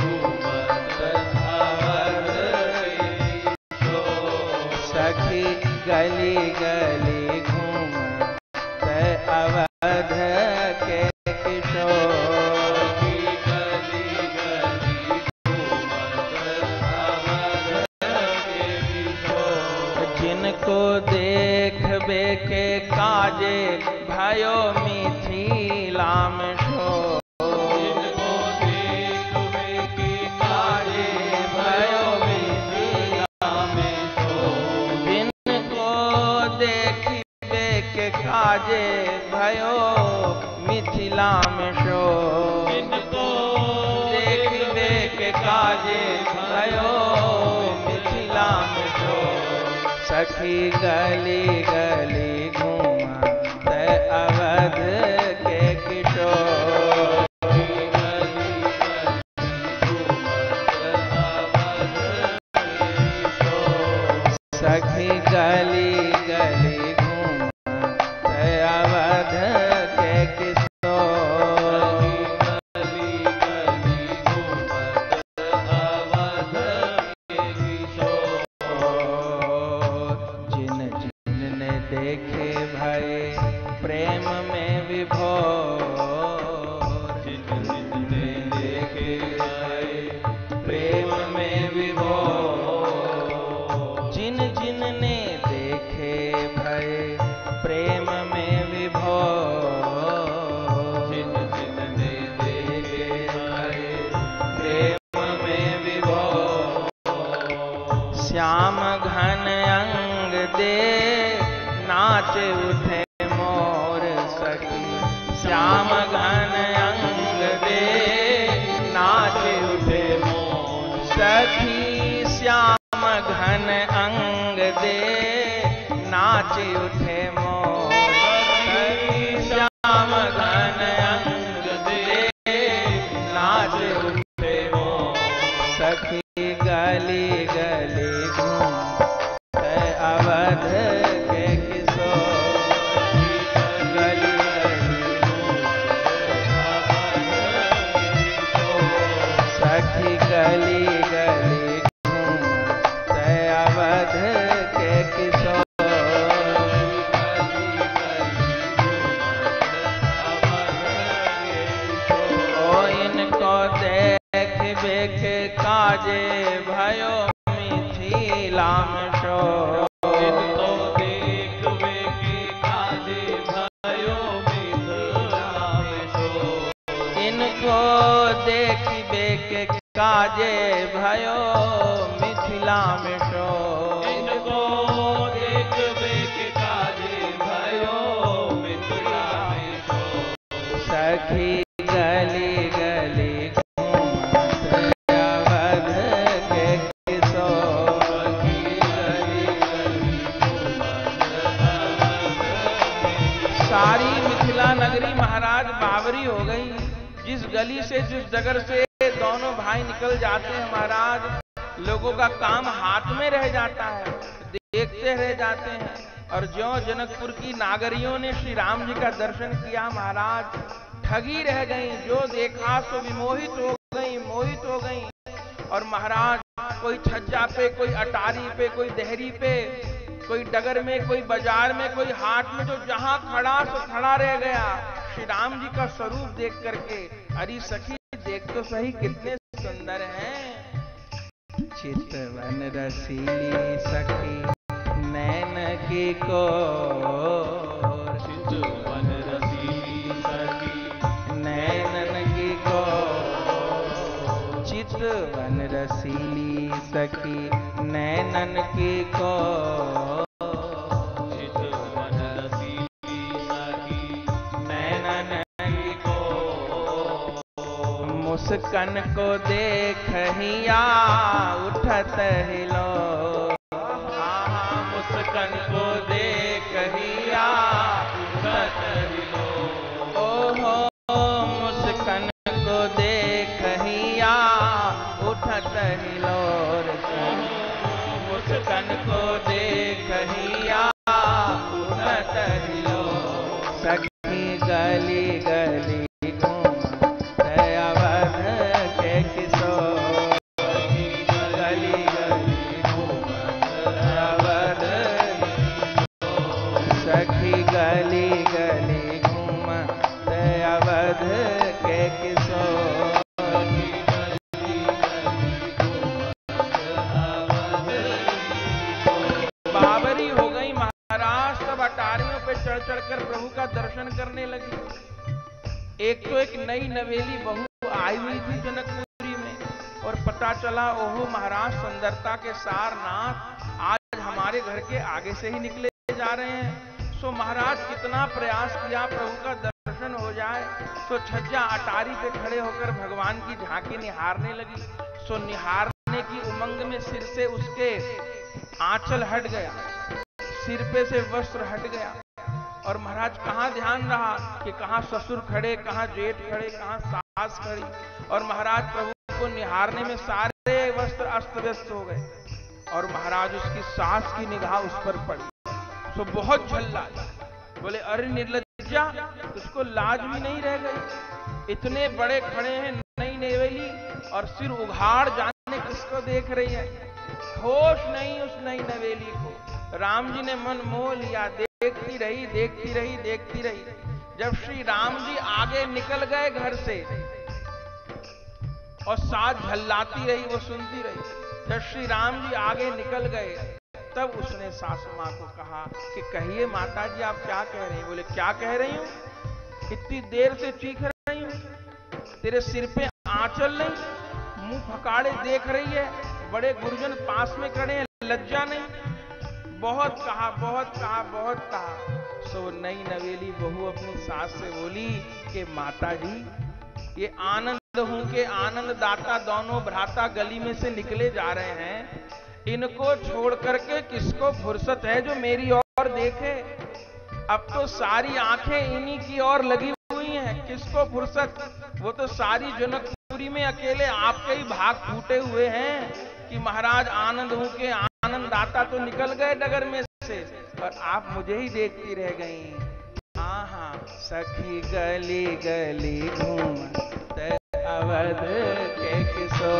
घूमत अवध के किशोर। सखी गली गली घूमत अवध के किशोर, गली गली घूमत अवध के किशोर। जिनको देख बेके काजे भयो मिथिला में शो, जिनको देख बेके काजे भयो मिथिला में शो। काजे भयो मिथिला में शो, जिनको देख देख काजे भयो मिथिला में शो। सखी गली गली घूमत अवध के किशोर, सखी गली गली को देखिबे के काजे भयो मिथिला में शो। इनको देखिबे के काजे भयो मिथिला में शो। सखी गली गली श्रेयावध के किशो। सखी गली गली सारी मिथिला नगरी महाराज बावरी हो गई। जिस गली से जिस जगह से दोनों भाई निकल जाते हैं महाराज, लोगों का काम हाथ में रह जाता है, देखते रह जाते हैं। और जो जनकपुर की नागरियों ने श्री राम जी का दर्शन किया महाराज, ठगी रह गई, जो देखा सो विमोहित हो गई, मोहित हो गई। और महाराज कोई छज्जा पे, कोई अटारी पे, कोई देहरी पे, कोई डगर में, कोई बाजार में, कोई हाट में, जो जहां खड़ा सो खड़ा रह गया। श्री राम जी का स्वरूप देख करके, अरे सखी देख तो सही कितने सुंदर हैं। चितवन रसीली सखी नैन की को, चितवन रसीली सखी नैन की को, चितवन रसीली सखी नैनन की को, चितवन रसीली सखी नैनन की को। मुस्कन को देखहिया उठत हिलो, मुस्कन को देखहिया उठत हिलो, ओहो मुस्कन को देखहिया उठत हिलो। मुस्कन को देखहिया उठत हिलो। सखी गली गली चढ़कर प्रभु का दर्शन करने लगी। एक तो एक नई नवेली बहू आई हुई थी जनकपुरी में, और पता चला ओहो महाराज सुंदरता के सारनाथ आज हमारे घर के आगे से ही निकले जा रहे हैं। सो महाराज कितना प्रयास किया प्रभु का दर्शन हो जाए। सो छज्जा अटारी पे खड़े होकर भगवान की झांकी निहारने लगी। सो निहारने की उमंग में सिर से उसके आंचल हट गया, सिर पे से वस्त्र हट गया। और महाराज कहाँ ध्यान रहा कि कहाँ ससुर खड़े, कहाँ जेठ खड़े, कहाँ सास खड़ी। और महाराज प्रभु को निहारने में सारे वस्त्र अस्त व्यस्त हो गए। और महाराज उसकी सास की निगाह उस पर पड़ी, तो बहुत झल्ला, बोले अरे निर्लज्जा, उसको लाज भी नहीं रह गई। इतने बड़े खड़े हैं नई नवेली और सिर उघाड़ जाने किसको देख रही है। होश नहीं उस नई नवेली को। राम जी ने मन मोह लिया, देखती रही देखती रही देखती रही। जब श्री राम जी आगे निकल गए घर से और साथ झल्लाती रही, वो सुनती रही। जब श्री राम जी आगे निकल गए तब उसने सासू माँ को कहा कि कहिए माता जी आप क्या कह रही हैं। बोले क्या कह रही हूँ, इतनी देर से चीख रही हूँ, तेरे सिर पे आंचल नहीं, मुंह फकाड़े देख रही है, बड़े गुरुजन पास में खड़े हैं, लज्जा नहीं। बहुत कहा बहुत कहा बहुत कहा। सो नई नवेली बहू अपनी सास से बोली कि माता जी ये आनंद हूं के आनंद दाता दोनों भ्राता गली में से निकले जा रहे हैं, इनको छोड़ करके किसको फुर्सत है जो मेरी ओर देखे। अब तो सारी आंखें इन्हीं की ओर लगी हुई हैं, किसको फुर्सत। वो तो सारी जनकपुरी में अकेले आपके ही भाग फूटे हुए हैं कि महाराज आनंद हूं के आनंददाता तो निकल गए नगर में से और आप मुझे ही देखती रह गई। हाँ हाँ सखी गली गली घूमत अवध के किशो,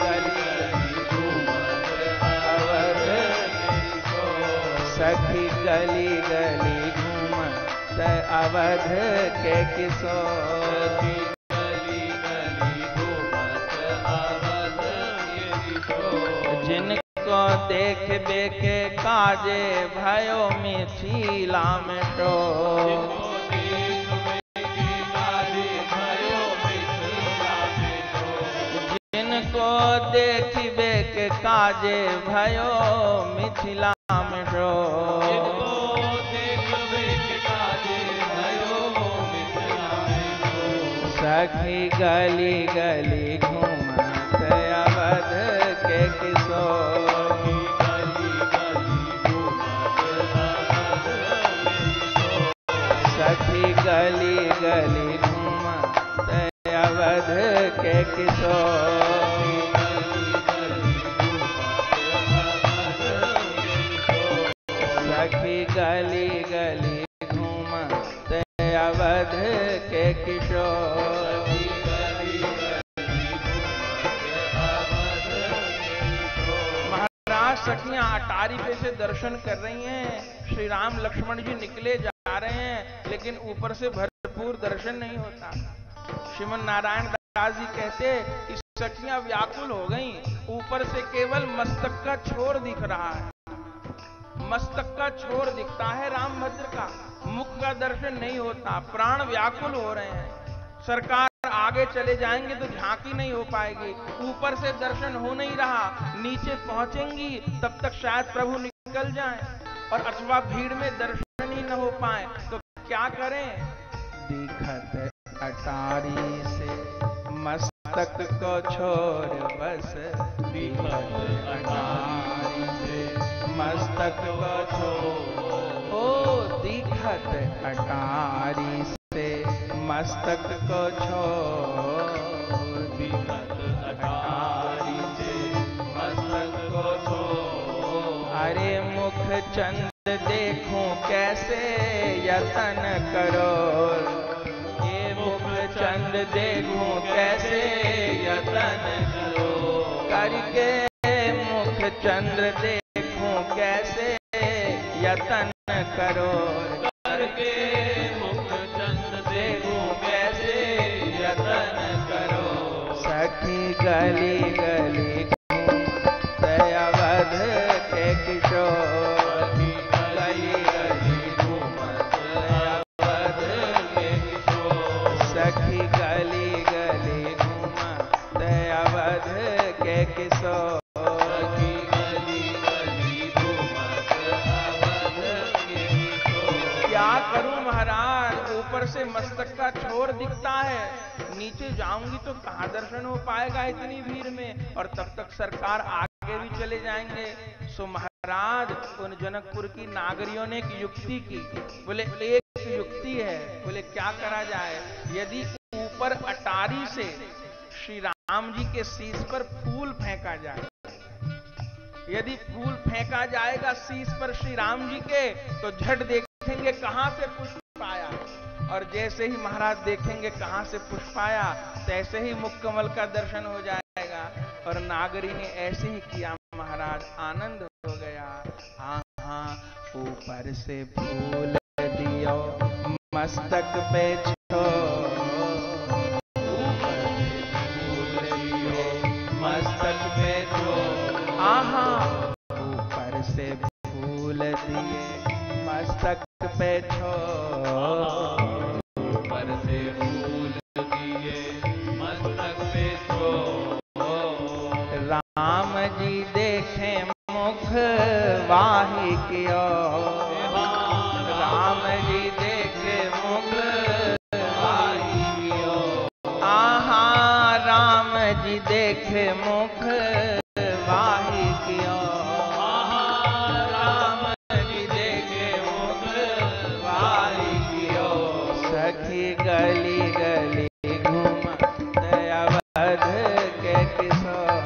गली गली घूमत अवध के किशो, सखी गली गली घूमत अवध के किशो। जिनको देख बेके काजे भयो मिथिला में शो, जिनको देख बेके काजे भयो मिथिला में शो। को देखिबे के काजे भयो मिथिला में रो। जिनको देखिबे के काजे भयो मिथिला में रो। सखी गली गली घूमत अवध के किशोर। सखी गली गली घूमत अवध के किशोर। सखी गली गली घूमत अवध के किशोर। गली गली घूमते अवध के किशोर। महाराज सखियां अटारी पे से दर्शन कर रही हैं, श्री राम लक्ष्मण जी निकले जा रहे हैं, लेकिन ऊपर से भरपूर दर्शन नहीं होता। श्रीमन नारायण दास जी कहते कि सखियां व्याकुल हो गईं, ऊपर से केवल मस्तक का छोर दिख रहा है, मस्तक का छोर दिखता है रामभद्र का, मुख का दर्शन नहीं होता, प्राण व्याकुल हो रहे हैं। सरकार आगे चले जाएंगे तो झांकी नहीं हो पाएगी, ऊपर से दर्शन हो नहीं रहा, नीचे पहुंचेंगी तब तक शायद प्रभु निकल जाएं, और अथवा भीड़ में दर्शन ही न हो पाए तो क्या करें। दिखत अटारी से मस्तक को छोर बस। दिखत अटारी से मस्तक को छोर। ओ दिखत अटारी से मस्तक को छोर। दिखत अटारी से मस्तक को छोर। अरे मुख चंद देखूं कैसे यतन करो। ये मुख चंद देखूं कैसे यतन करो। करके मुख चंद्र दे कैसे यतन करो। करके मुख चंद देखो कैसे यतन करो। सखी गली गली घूमते अवध के किशोर। सखी गली गली घूमते अवध के किशोर। सखी गली गली घूमते अवध के किशोर। से मस्तक का छोर दिखता है, नीचे जाऊंगी तो कहां दर्शन हो पाएगा इतनी भीड़ में, और तब तक सरकार आगे भी चले जाएंगे। सो महाराज उन जनकपुर की नागरियों ने एक युक्ति की, बोले एक युक्ति है, बोले क्या करा जाए। यदि ऊपर अटारी से श्री राम जी के शीश पर फूल फेंका जाए, यदि फूल फेंका जाएगा शीश पर श्री राम जी के, तो झट देखेंगे कहां से पुष्प आया, और जैसे ही महाराज देखेंगे कहां से पुष्प आया, तैसे ही मुख कमल का दर्शन हो जाएगा। और नागरी ने ऐसे ही किया, महाराज आनंद हो गया। हाँ हाँ ऊपर से फूल दियो मस्तक पे छो। ऊपर से फूल दियो मस्तक पे छो। आहा ऊपर से फूल दिए मस्तक पे छो। राम जी देखे मुख वाही कियो। राम जी देखे मुख वाही कियो। आहा राम जी देखे मुख वाही कियो। आहा राम जी देखे मुख वाही कियो। सखी गली गली घूमते अवध के किशोर।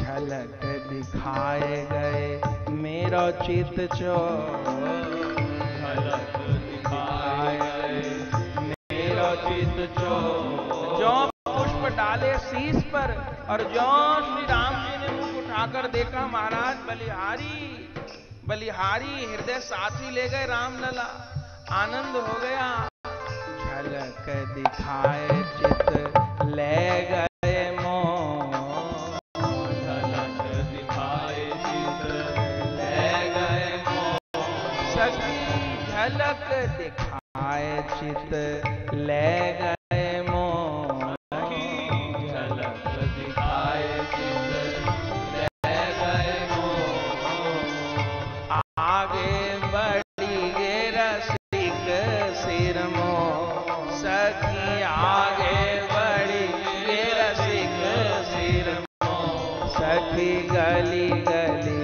झलक दिखाए गए मेरो चित चोर। झलक दिखाए गए मेरो चित चोर। जो पुष्प डाले शीश पर, और जो श्री राम जी ने मुख उठाकर देखा, महाराज बलिहारी बलिहारी हृदय साथी ले गए रामलला, आनंद हो गया। झलक दिखाए चित ले गए मोह, झलक दिखाए चित ले गए मोह, सखी झलक दिखाए चित ले गए मोह, झलक दिखाए चित ले गए मोह, आगे बढ़ी गे रसिक सिर मोह, सखी आगे बढ़ी गे रसिक सिर मोह, सखी गली गली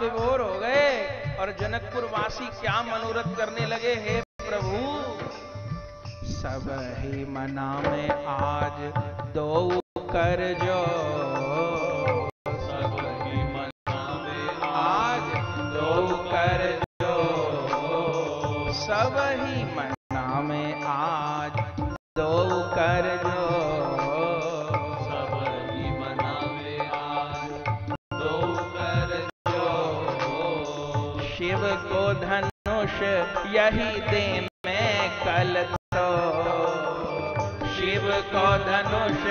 विभोर हो गए और जनकपुर वासी क्या मनोरथ करने लगे, हे प्रभु सब ही मना में आज दो कर जो, सब ही मना में आज दो कर जो, सब ही मना में आज दो कर जो, शिव को धनुष यही दे मैं कल तो, शिव को धनुष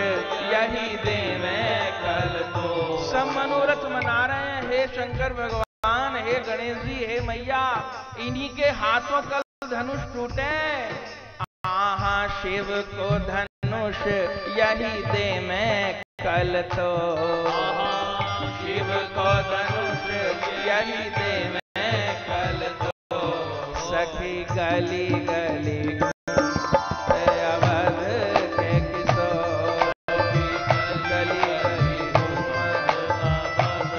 यही दे मैं कल तो, सब मनोरथ मना रहे हैं, हे शंकर भगवान, हे गणेश जी, हे मैया, इन्हीं के हाथों कल धनुष टूटे, आहा शिव को धनुष यही दे मैं कल तो, आहा शिव को धनुष यही दे मैं कल तो, सखी गली गली अवध के किसो, गली गली अवध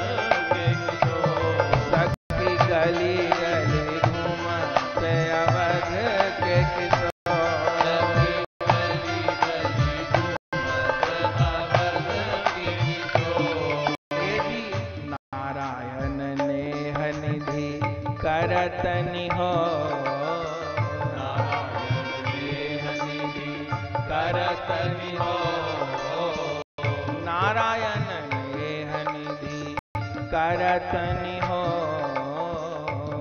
के किसो, सखी गली गली घूमते अवध के किसो, सखी गली गली घूमते अवध के किसो, देवी नारायण नेह निधि करत निहो, नारायण नेह निधि करत निहो, नारायण नेह निधि करत निहो,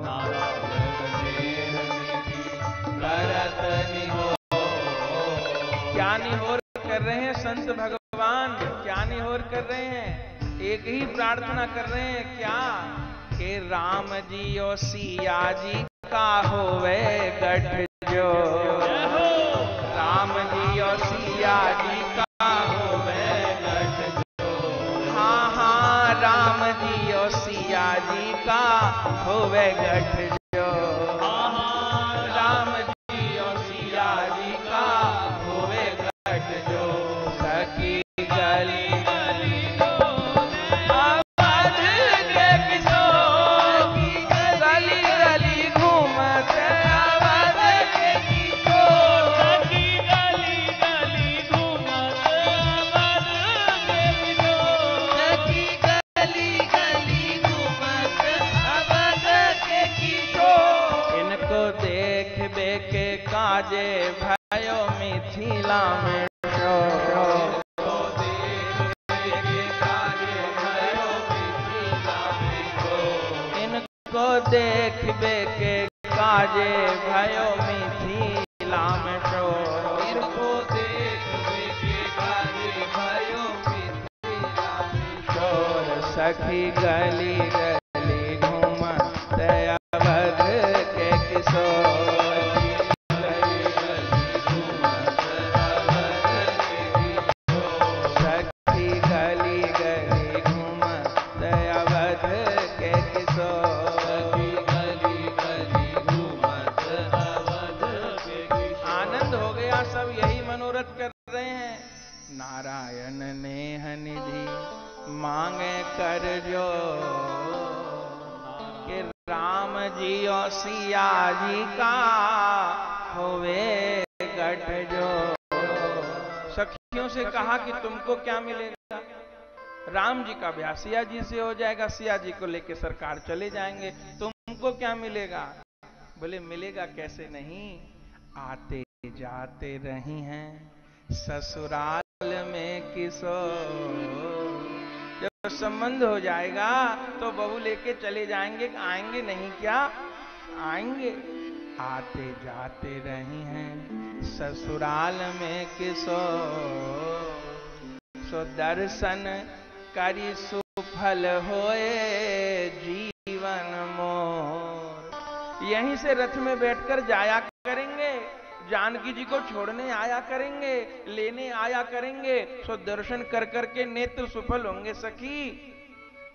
नारायण नेह निधि करत निहो, क्या निहोर कर रहे हैं संत भगवान, क्या निहोर कर रहे हैं, एक ही प्रार्थना कर रहे हैं क्या, के राम जी और सिया जी का होवे गठ जो, राम जी और सिया जी का होवे गठ जो, हाँ हाँ राम जी और सिया जी का होवे गठ जो, हाँ हाँ राम जी और सिया जी का होवे गठ जो, सखी गली काजे भयो मिथिला में शोर, काजे भयो मिथिला में शोर, इनको देख बेके काजे भयो मिथिला में शोर, इनको देख बेके काजे भयो मिथिला में शोर, सखी गली गली घूमते अवध के किशोर, नारायण नेह निधि मांगे कर जो, के राम जी और सिया जी का होवे गठ जो, सखियों से कहा कि तुमको क्या मिलेगा, राम जी का ब्याह सिया जी से हो जाएगा, सिया जी को लेके सरकार चले जाएंगे, तुमको क्या मिलेगा? बोले मिलेगा कैसे नहीं, आते जाते रही हैं ससुराल में किसो। जब संबंध हो जाएगा तो बहू लेके चले जाएंगे, आएंगे नहीं क्या? आएंगे। आते जाते रही हैं ससुराल में किसो, सो दर्शन करी सुफल होए जीवन मोर। यहीं से रथ में बैठकर जाया करेंगे, जानकी जी को छोड़ने आया करेंगे, लेने आया करेंगे, सो दर्शन कर करके नेत्र सुफल होंगे सखी।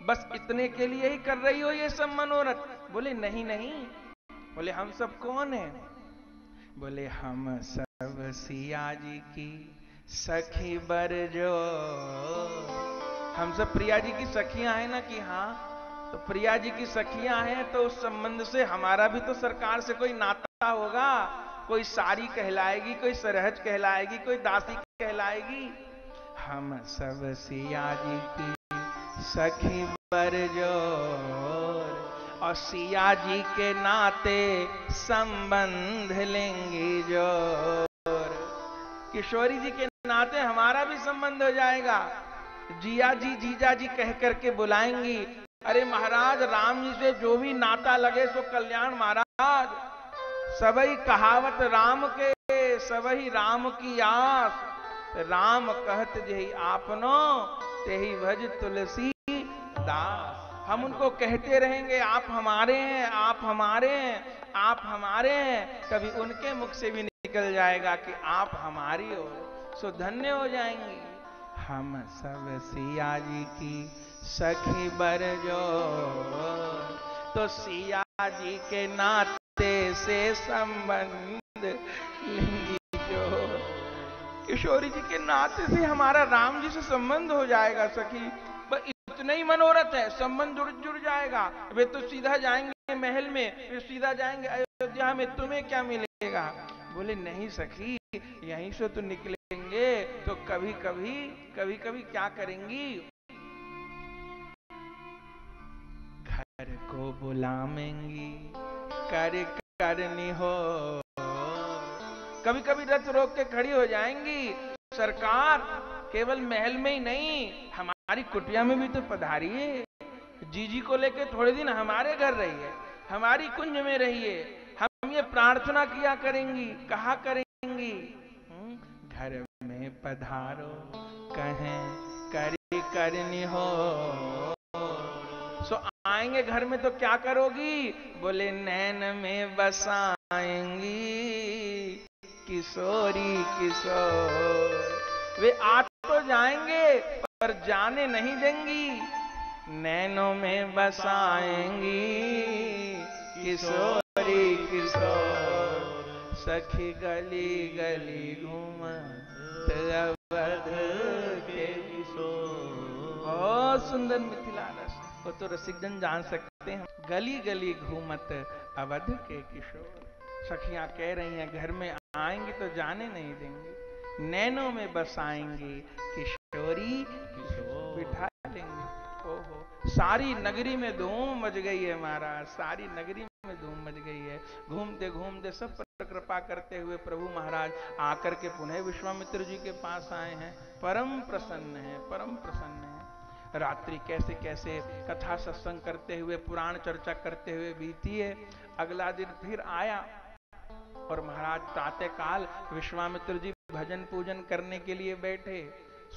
बस इतने के लिए ही कर रही हो ये सब मनोरथ? बोले नहीं नहीं। बोले हम सब कौन है? बोले हम सब सिया जी की सखी बरजो। हम सब प्रिया जी की सखियां हैं ना कि हाँ, तो प्रिया जी की सखियां हैं तो उस संबंध से हमारा भी तो सरकार से कोई नाता होगा। कोई सारी कहलाएगी, कोई सरहज कहलाएगी, कोई दासी कहलाएगी। हम सब सिया जी की सखी बरजो, और सिया जी के नाते संबंध लेंगी जोर। किशोरी जी के नाते हमारा भी संबंध हो जाएगा। जिया जी जीजा जी कह करके बुलाएंगी, अरे महाराज राम जी से जो भी नाता लगे सो कल्याण महाराज। सबई कहावत राम के, सबई राम की आस। राम कहत जेहि आपनो, तेहि भज तुलसी दास। हम उनको कहते रहेंगे आप हमारे हैं, आप हमारे हैं, आप हमारे हैं। कभी उनके मुख से भी निकल जाएगा कि आप हमारी हो, सो धन्य हो जाएंगी। हम सब सिया जी की सखी बरजो, तो सिया जी के नाते से संबंध लेंगी जो। किशोरी जी के नाते से हमारा राम जी से संबंध हो जाएगा सखी। नहीं मनोरथ है, संबंध जुड़ जुड़ जाएगा। वे तो सीधा जाएंगे महल में, वे सीधा जाएंगे अयोध्या में, तुम्हें क्या मिलेगा? बोले नहीं सखी, यहीं से तो निकलेंगे तो कभी कभी कभी कभी क्या करेंगी, घर को बुलावेंगी कर करनी हो। कभी कभी रथ रोक के खड़ी हो जाएंगी। सरकार केवल महल में ही नहीं, हमारे हमारी कुटिया में भी तो पधारिए। जीजी को लेके थोड़े दिन हमारे घर रहिए, हमारी कुंज में रहिए। हम ये प्रार्थना किया करेंगी, कहा करेंगी, घर में पधारो कहें करी करनी हो। सो आएंगे घर में तो क्या करोगी? बोले नैन में बसाएंगी किशोरी किशोर। वे आ तो जाएंगे पर जाने नहीं देंगी, नैनों में बसाएंगी किशोरी किशोर। सखी गली गली घूमत अवध के किशोर। बहुत सुंदर मिथिला रस, वो तो रसिकजन जान सकते हैं। गली गली घूमत अवध के किशोर। सखियां कह रही हैं घर में आएंगी तो जाने नहीं देंगी, नैनों में बसाएंगी किशोर किशोरी किशोर, बिठा लेंगे। ओहो, सारी नगरी में धूम मच गई है महाराज, सारी नगरी में धूम मच गई है। घूमते घूमते सब पर कृपा करते हुए प्रभु महाराज आकर के पुनः विश्वामित्र जी के पास आए हैं। परम प्रसन्न है, परम प्रसन्न है। रात्रि कैसे कैसे कथा सत्संग करते हुए, पुराण चर्चा करते हुए बीती है। अगला दिन फिर आया और महाराज प्रातः काल विश्वामित्र जी भजन पूजन करने के लिए बैठे।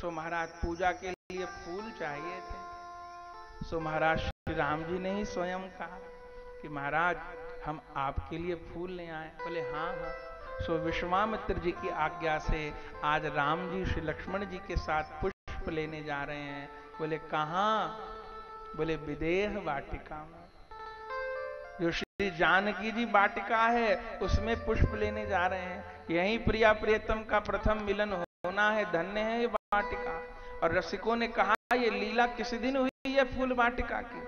सो महाराज पूजा के लिए फूल चाहिए थे। सो महाराज श्री राम जी ने ही स्वयं कहा कि महाराज हम आपके लिए फूल ले आए। बोले हाँ हाँ। सो विश्वामित्र जी की आज्ञा से आज राम जी श्री लक्ष्मण जी के साथ पुष्प लेने जा रहे हैं। बोले कहाँ? बोले विदेह वाटिका में, जो श्री जानकी जी वाटिका है उसमें पुष्प लेने जा रहे हैं। यही प्रिया प्रियतम का प्रथम मिलन होना है। धन्य है ये वाटिका। और रसिकों ने कहा ये लीला किसी दिन हुई है फूल वाटिका की?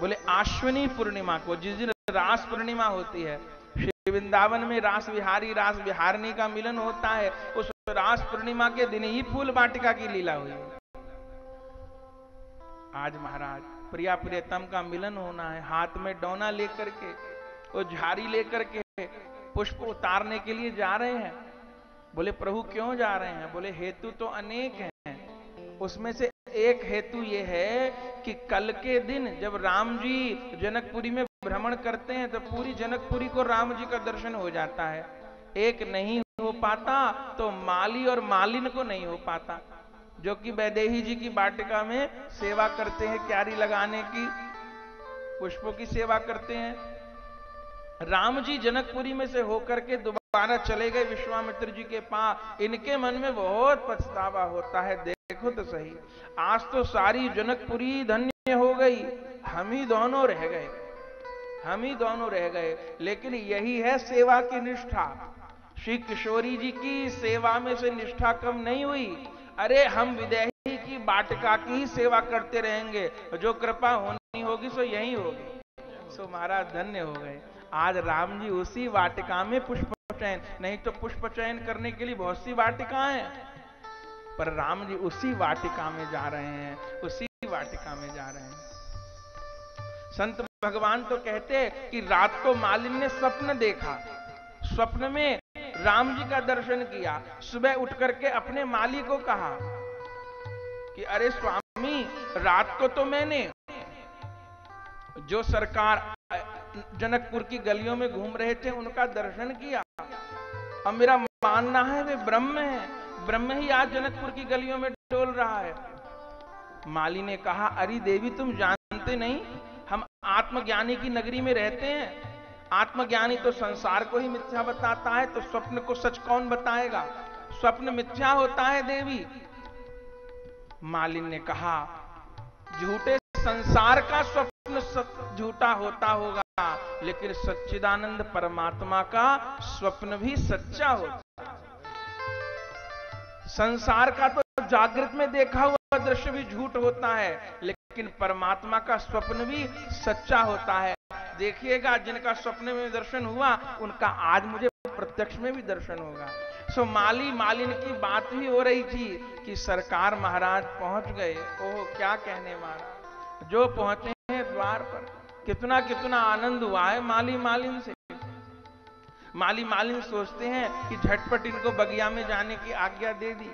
बोले आश्विनी पूर्णिमा को, जिस दिन रास पूर्णिमा होती है। श्री वृंदावन में रास विहारी रास विहारणी का मिलन होता है, उस रास पूर्णिमा के दिन ही फूल वाटिका की लीला हुई। आज महाराज प्रिया प्रियतम का मिलन होना है। हाथ में डोना लेकर के और झाड़ी लेकर के पुष्प उतारने के लिए जा रहे हैं। बोले प्रभु क्यों जा रहे हैं? बोले हेतु तो अनेक हैं, उसमें से एक हेतु यह है कि कल के दिन जब राम जी जनकपुरी में भ्रमण करते हैं तो पूरी जनकपुरी को राम जी का दर्शन हो जाता है। एक नहीं हो पाता तो माली और मालिन को नहीं हो पाता, जो कि वैदेही जी की वाटिका में सेवा करते हैं, क्यारी लगाने की, पुष्पों की सेवा करते हैं। राम जी जनकपुरी में से होकर के दोबारा चले गए विश्वामित्र जी के पास। इनके मन में बहुत पछतावा होता है, देखो तो सही, आज तो सारी जनकपुरी धन्य हो गई, हम ही दोनों रह गए, हम ही दोनों रह गए। लेकिन यही है सेवा की निष्ठा। श्री किशोरी जी की सेवा में से निष्ठा कम नहीं हुई। अरे हम विदेही की वाटिका की ही सेवा करते रहेंगे, जो कृपा होनी होगी सो यही होगी। सो महाराज धन्य हो गए। आज राम जी उसी वाटिका में पुष्प चयन, नहीं तो पुष्प चयन करने के लिए बहुत सी वाटिकाएं, पर राम जी उसी वाटिका में जा रहे हैं, उसी वाटिका में जा रहे हैं। संत भगवान तो कहते कि रात को मालिन ने स्वप्न देखा, स्वप्न में राम जी का दर्शन किया, सुबह उठ करके अपने माली को कहा कि अरे स्वामी, रात को तो मैंने जो सरकार जनकपुर की गलियों में घूम रहे थे उनका दर्शन किया, अब मेरा मानना है वे ब्रह्म हैं, ब्रह्म ही आज जनकपुर की गलियों में डोल रहा है। माली ने कहा, अरे देवी तुम जानते नहीं, हम आत्मज्ञानी की नगरी में रहते हैं, आत्मज्ञानी तो संसार को ही मिथ्या बताता है, तो स्वप्न को सच कौन बताएगा, स्वप्न मिथ्या होता है देवी। मालिन ने कहा, झूठे संसार का स्वप्न झूठा होता होगा, लेकिन सच्चिदानंद परमात्मा का स्वप्न भी सच्चा होता है। संसार का तो जागृत में देखा हुआ दृश्य भी झूठ होता है, लेकिन परमात्मा का स्वप्न भी सच्चा होता है। देखिएगा, जिनका सपने में दर्शन हुआ उनका आज मुझे प्रत्यक्ष में भी दर्शन होगा। सो माली मालिन की बात भी हो रही थी कि सरकार महाराज पहुंच गए। ओह क्या कहने महाराज, जो पहुंचे हैं द्वार पर, कितना कितना आनंद हुआ है माली मालिन से। माली मालिन सोचते हैं कि झटपट इनको बगिया में जाने की आज्ञा दे दी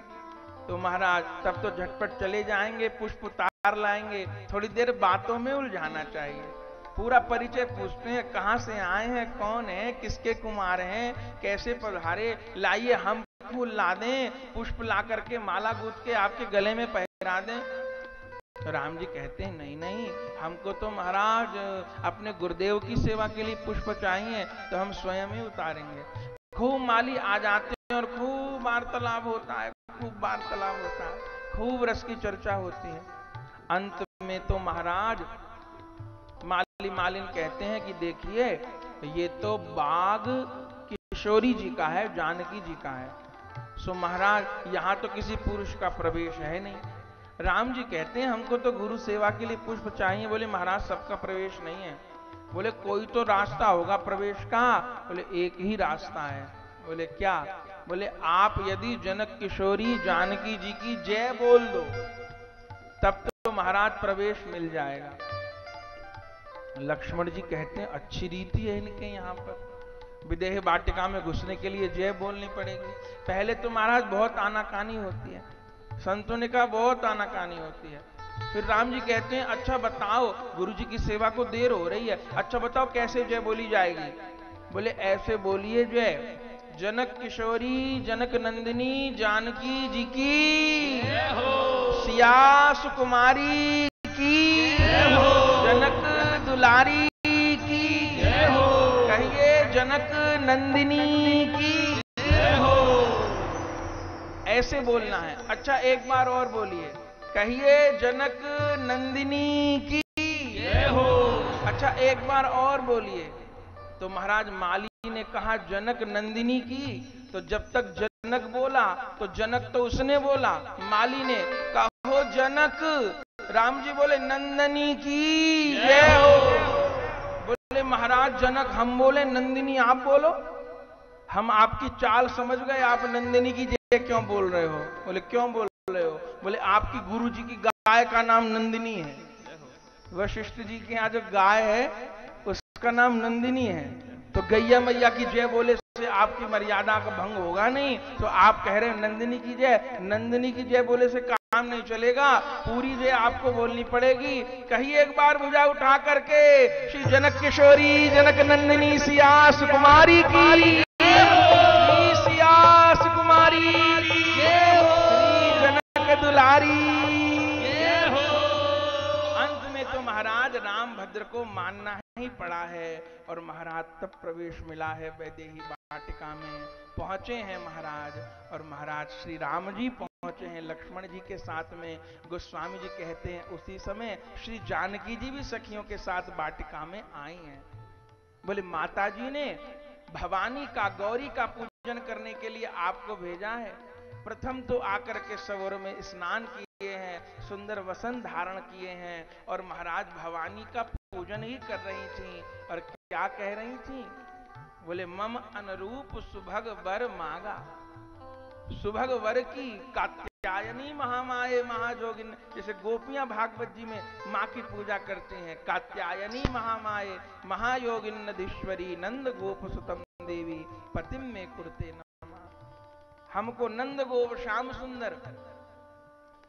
तो महाराज तब तो झटपट चले जाएंगे, पुष्प उतार लाएंगे, थोड़ी देर बातों में उलझाना चाहिए। पूरा परिचय पूछते हैं, कहाँ से आए हैं, कौन है, किसके कुमार हैं, कैसे पधारे, लाइए हम फूल ला दें, पुष्प ला करके माला गूंथ के आपके गले में पहना दें। तो राम जी कहते हैं, नहीं नहीं, हमको तो महाराज अपने गुरुदेव की सेवा के लिए पुष्प चाहिए, तो हम स्वयं ही उतारेंगे। खूब माली आ जाते हैं और खूब वार्तालाप होता है, खूब वार्तालाप होता है, खूब रस की चर्चा होती है। अंत में तो महाराज माली मालिन कहते हैं कि देखिए, ये तो बाग किशोरी जी का है, जानकी जी का है। सो महाराज यहाँ तो किसी पुरुष का प्रवेश है नहीं। राम जी कहते हैं, हमको तो गुरु सेवा के लिए पुष्प चाहिए। बोले महाराज सबका प्रवेश नहीं है। बोले कोई तो रास्ता होगा प्रवेश का। बोले एक ही रास्ता है। बोले क्या? बोले आप यदि जनक किशोरी जानकी जी की जय बोल दो तब तो महाराज प्रवेश मिल जाएगा। लक्ष्मण जी कहते हैं, अच्छी रीति है इनके यहाँ पर, विदेह वाटिका में घुसने के लिए जय बोलनी पड़ेगी। पहले तो महाराज बहुत आनाकानी होती है, संतों ने कहा बहुत आनाकानी होती है। फिर राम जी कहते हैं, अच्छा बताओ, गुरु जी की सेवा को देर हो रही है, अच्छा बताओ कैसे जय बोली जाएगी? बोले ऐसे बोलिए जय, जनक किशोरी जनक नंदिनी जानकी जी की जय हो, सिया सुकुमारी की जय हो, जनक दुलारी की जय हो, कहिए जनक नंदिनी की जय हो। ऐसे बोलना है। अच्छा एक बार और बोलिए, कहिए जनक नंदिनी की जय हो। अच्छा एक बार और बोलिए। तो महाराज माली ने कहा जनक नंदिनी की, तो जब तक जनक बोला तो जनक तो उसने बोला, माली ने कहो जनक, राम जी बोले नंदिनी की जय हो। बोले महाराज जनक हम बोले, नंदिनी आप बोलो, हम आपकी चाल समझ गए, आप नंदिनी की जय क्यों बोल रहे हो? बोले क्यों बोल रहे हो? बोले आपकी गुरु जी की गाय का नाम नंदिनी है, वशिष्ठ जी के यहाँ जो गाय है उसका नाम नंदिनी है, तो गैया मैया की जय बोले से आपकी मर्यादा का भंग होगा नहीं, तो आप कह रहे हैं नंदिनी की जय। नंदिनी की जय बोले से काम नहीं चलेगा, पूरी जय आपको बोलनी पड़ेगी। कहिए एक बार भुजा उठा करके श्री जनक किशोरी जनक नंदिनी सिया सुकुमारी की सिया सुकुमारी जनक दुलारी। महाराज रामभद्र को मानना ही पड़ा है और महाराज तब प्रवेश मिला है वैदेही वाटिका में पहुंचे हैं महाराज। और महाराज श्री राम जी पहुंचे हैं लक्ष्मण जी के साथ में। गोस्वामी जी कहते हैं उसी समय श्री जानकी जी भी सखियों के साथ वाटिका में आई हैं। बोले माता जी ने भवानी का गौरी का पूजन करने के लिए आपको भेजा है। प्रथम तो आकर के सरोवर में स्नान किया हैं, सुंदर वसन धारण किए हैं और महाराज भवानी का पूजन ही कर रही थीं। और क्या कह रही थीं? बोले मम अनुरूप सुभग वर मांगा, सुभग वर की कात्यायनी महामाये महाजोगिन। जैसे गोपियां भागवत जी में माँ की पूजा करते हैं, कात्यायनी महामाये महायोगिन नधीश्वरी नंद गोप सुतम देवी पतिम में कुरते नमा। हमको नंद गोप श्याम सुंदर,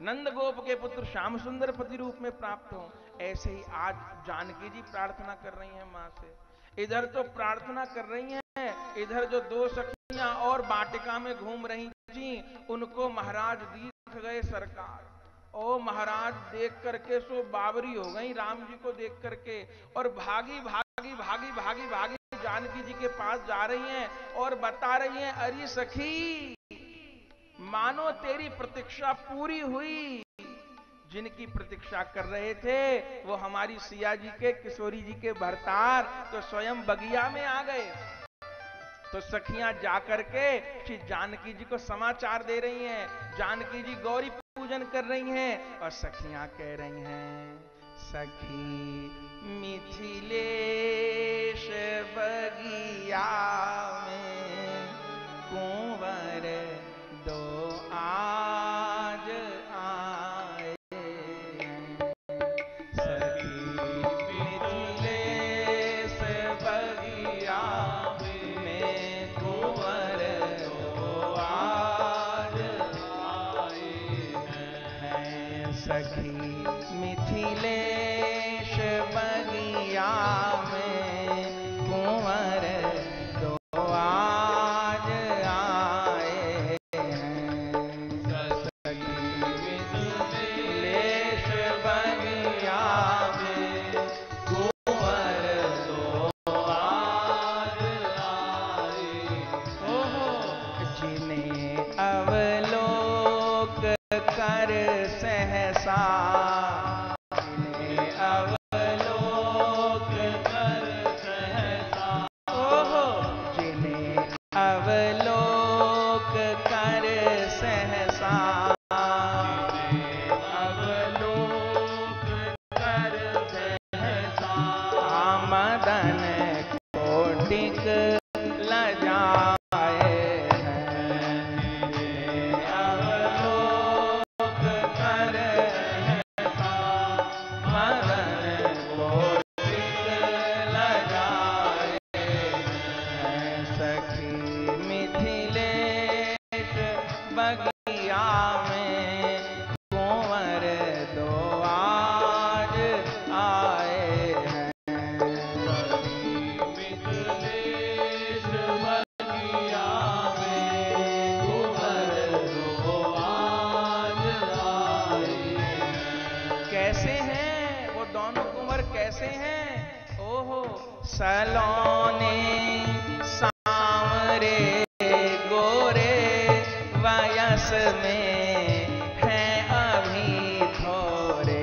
नंद गोप के पुत्र श्याम सुंदर पति रूप में प्राप्त हो। ऐसे ही आज जानकी जी प्रार्थना कर रही हैं माँ से। इधर तो प्रार्थना कर रही हैं, इधर जो दो सखियां और वाटिका में घूम रही थी उनको महाराज दीख गए सरकार। ओ महाराज देख करके सो बावरी हो गई राम जी को देख करके और भागी भागी भागी भागी भागी जानकी जी के पास जा रही हैं और बता रही हैं अरे सखी मानो तेरी प्रतीक्षा पूरी हुई। जिनकी प्रतीक्षा कर रहे थे वो हमारी सिया जी के किशोरी जी के भरतार तो स्वयं बगिया में आ गए। तो सखियां जाकर के श्री जानकी जी को समाचार दे रही हैं। जानकी जी गौरी पूजन कर रही हैं और सखियां कह रही हैं सखी मिथिलेश बगिया में कुंवर आज आए सखी मिथिलेश बगिया में कुंवर तो आज आए हैं। सखी मिथिलेश बगिया में कुंवर में है अभी थोड़े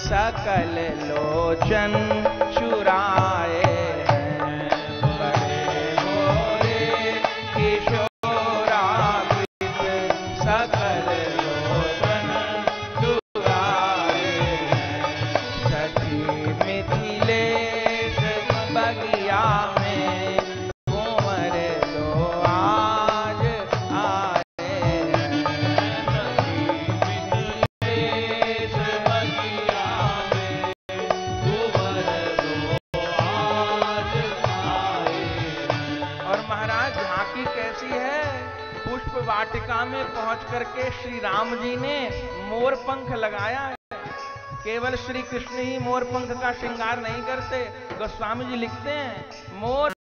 सकल लोचन चुराए हैं बड़े मोरे किशोरागृत सकल लोचन चुराए हैं सखी मिथिलेश बगिया में कुंवर दो आज आए हैं सखी मिथिलेश बगिया में कुंवर दो आज आए हैं। और महाराज झांकी कैसी है? पुष्प वाटिका में पहुंच करके श्री राम जी ने मोर पंख लगाया है। केवल श्री कृष्ण ही मोर पंख का श्रृंगार नहीं करते, गोस्वामी जी लिखते हैं मोर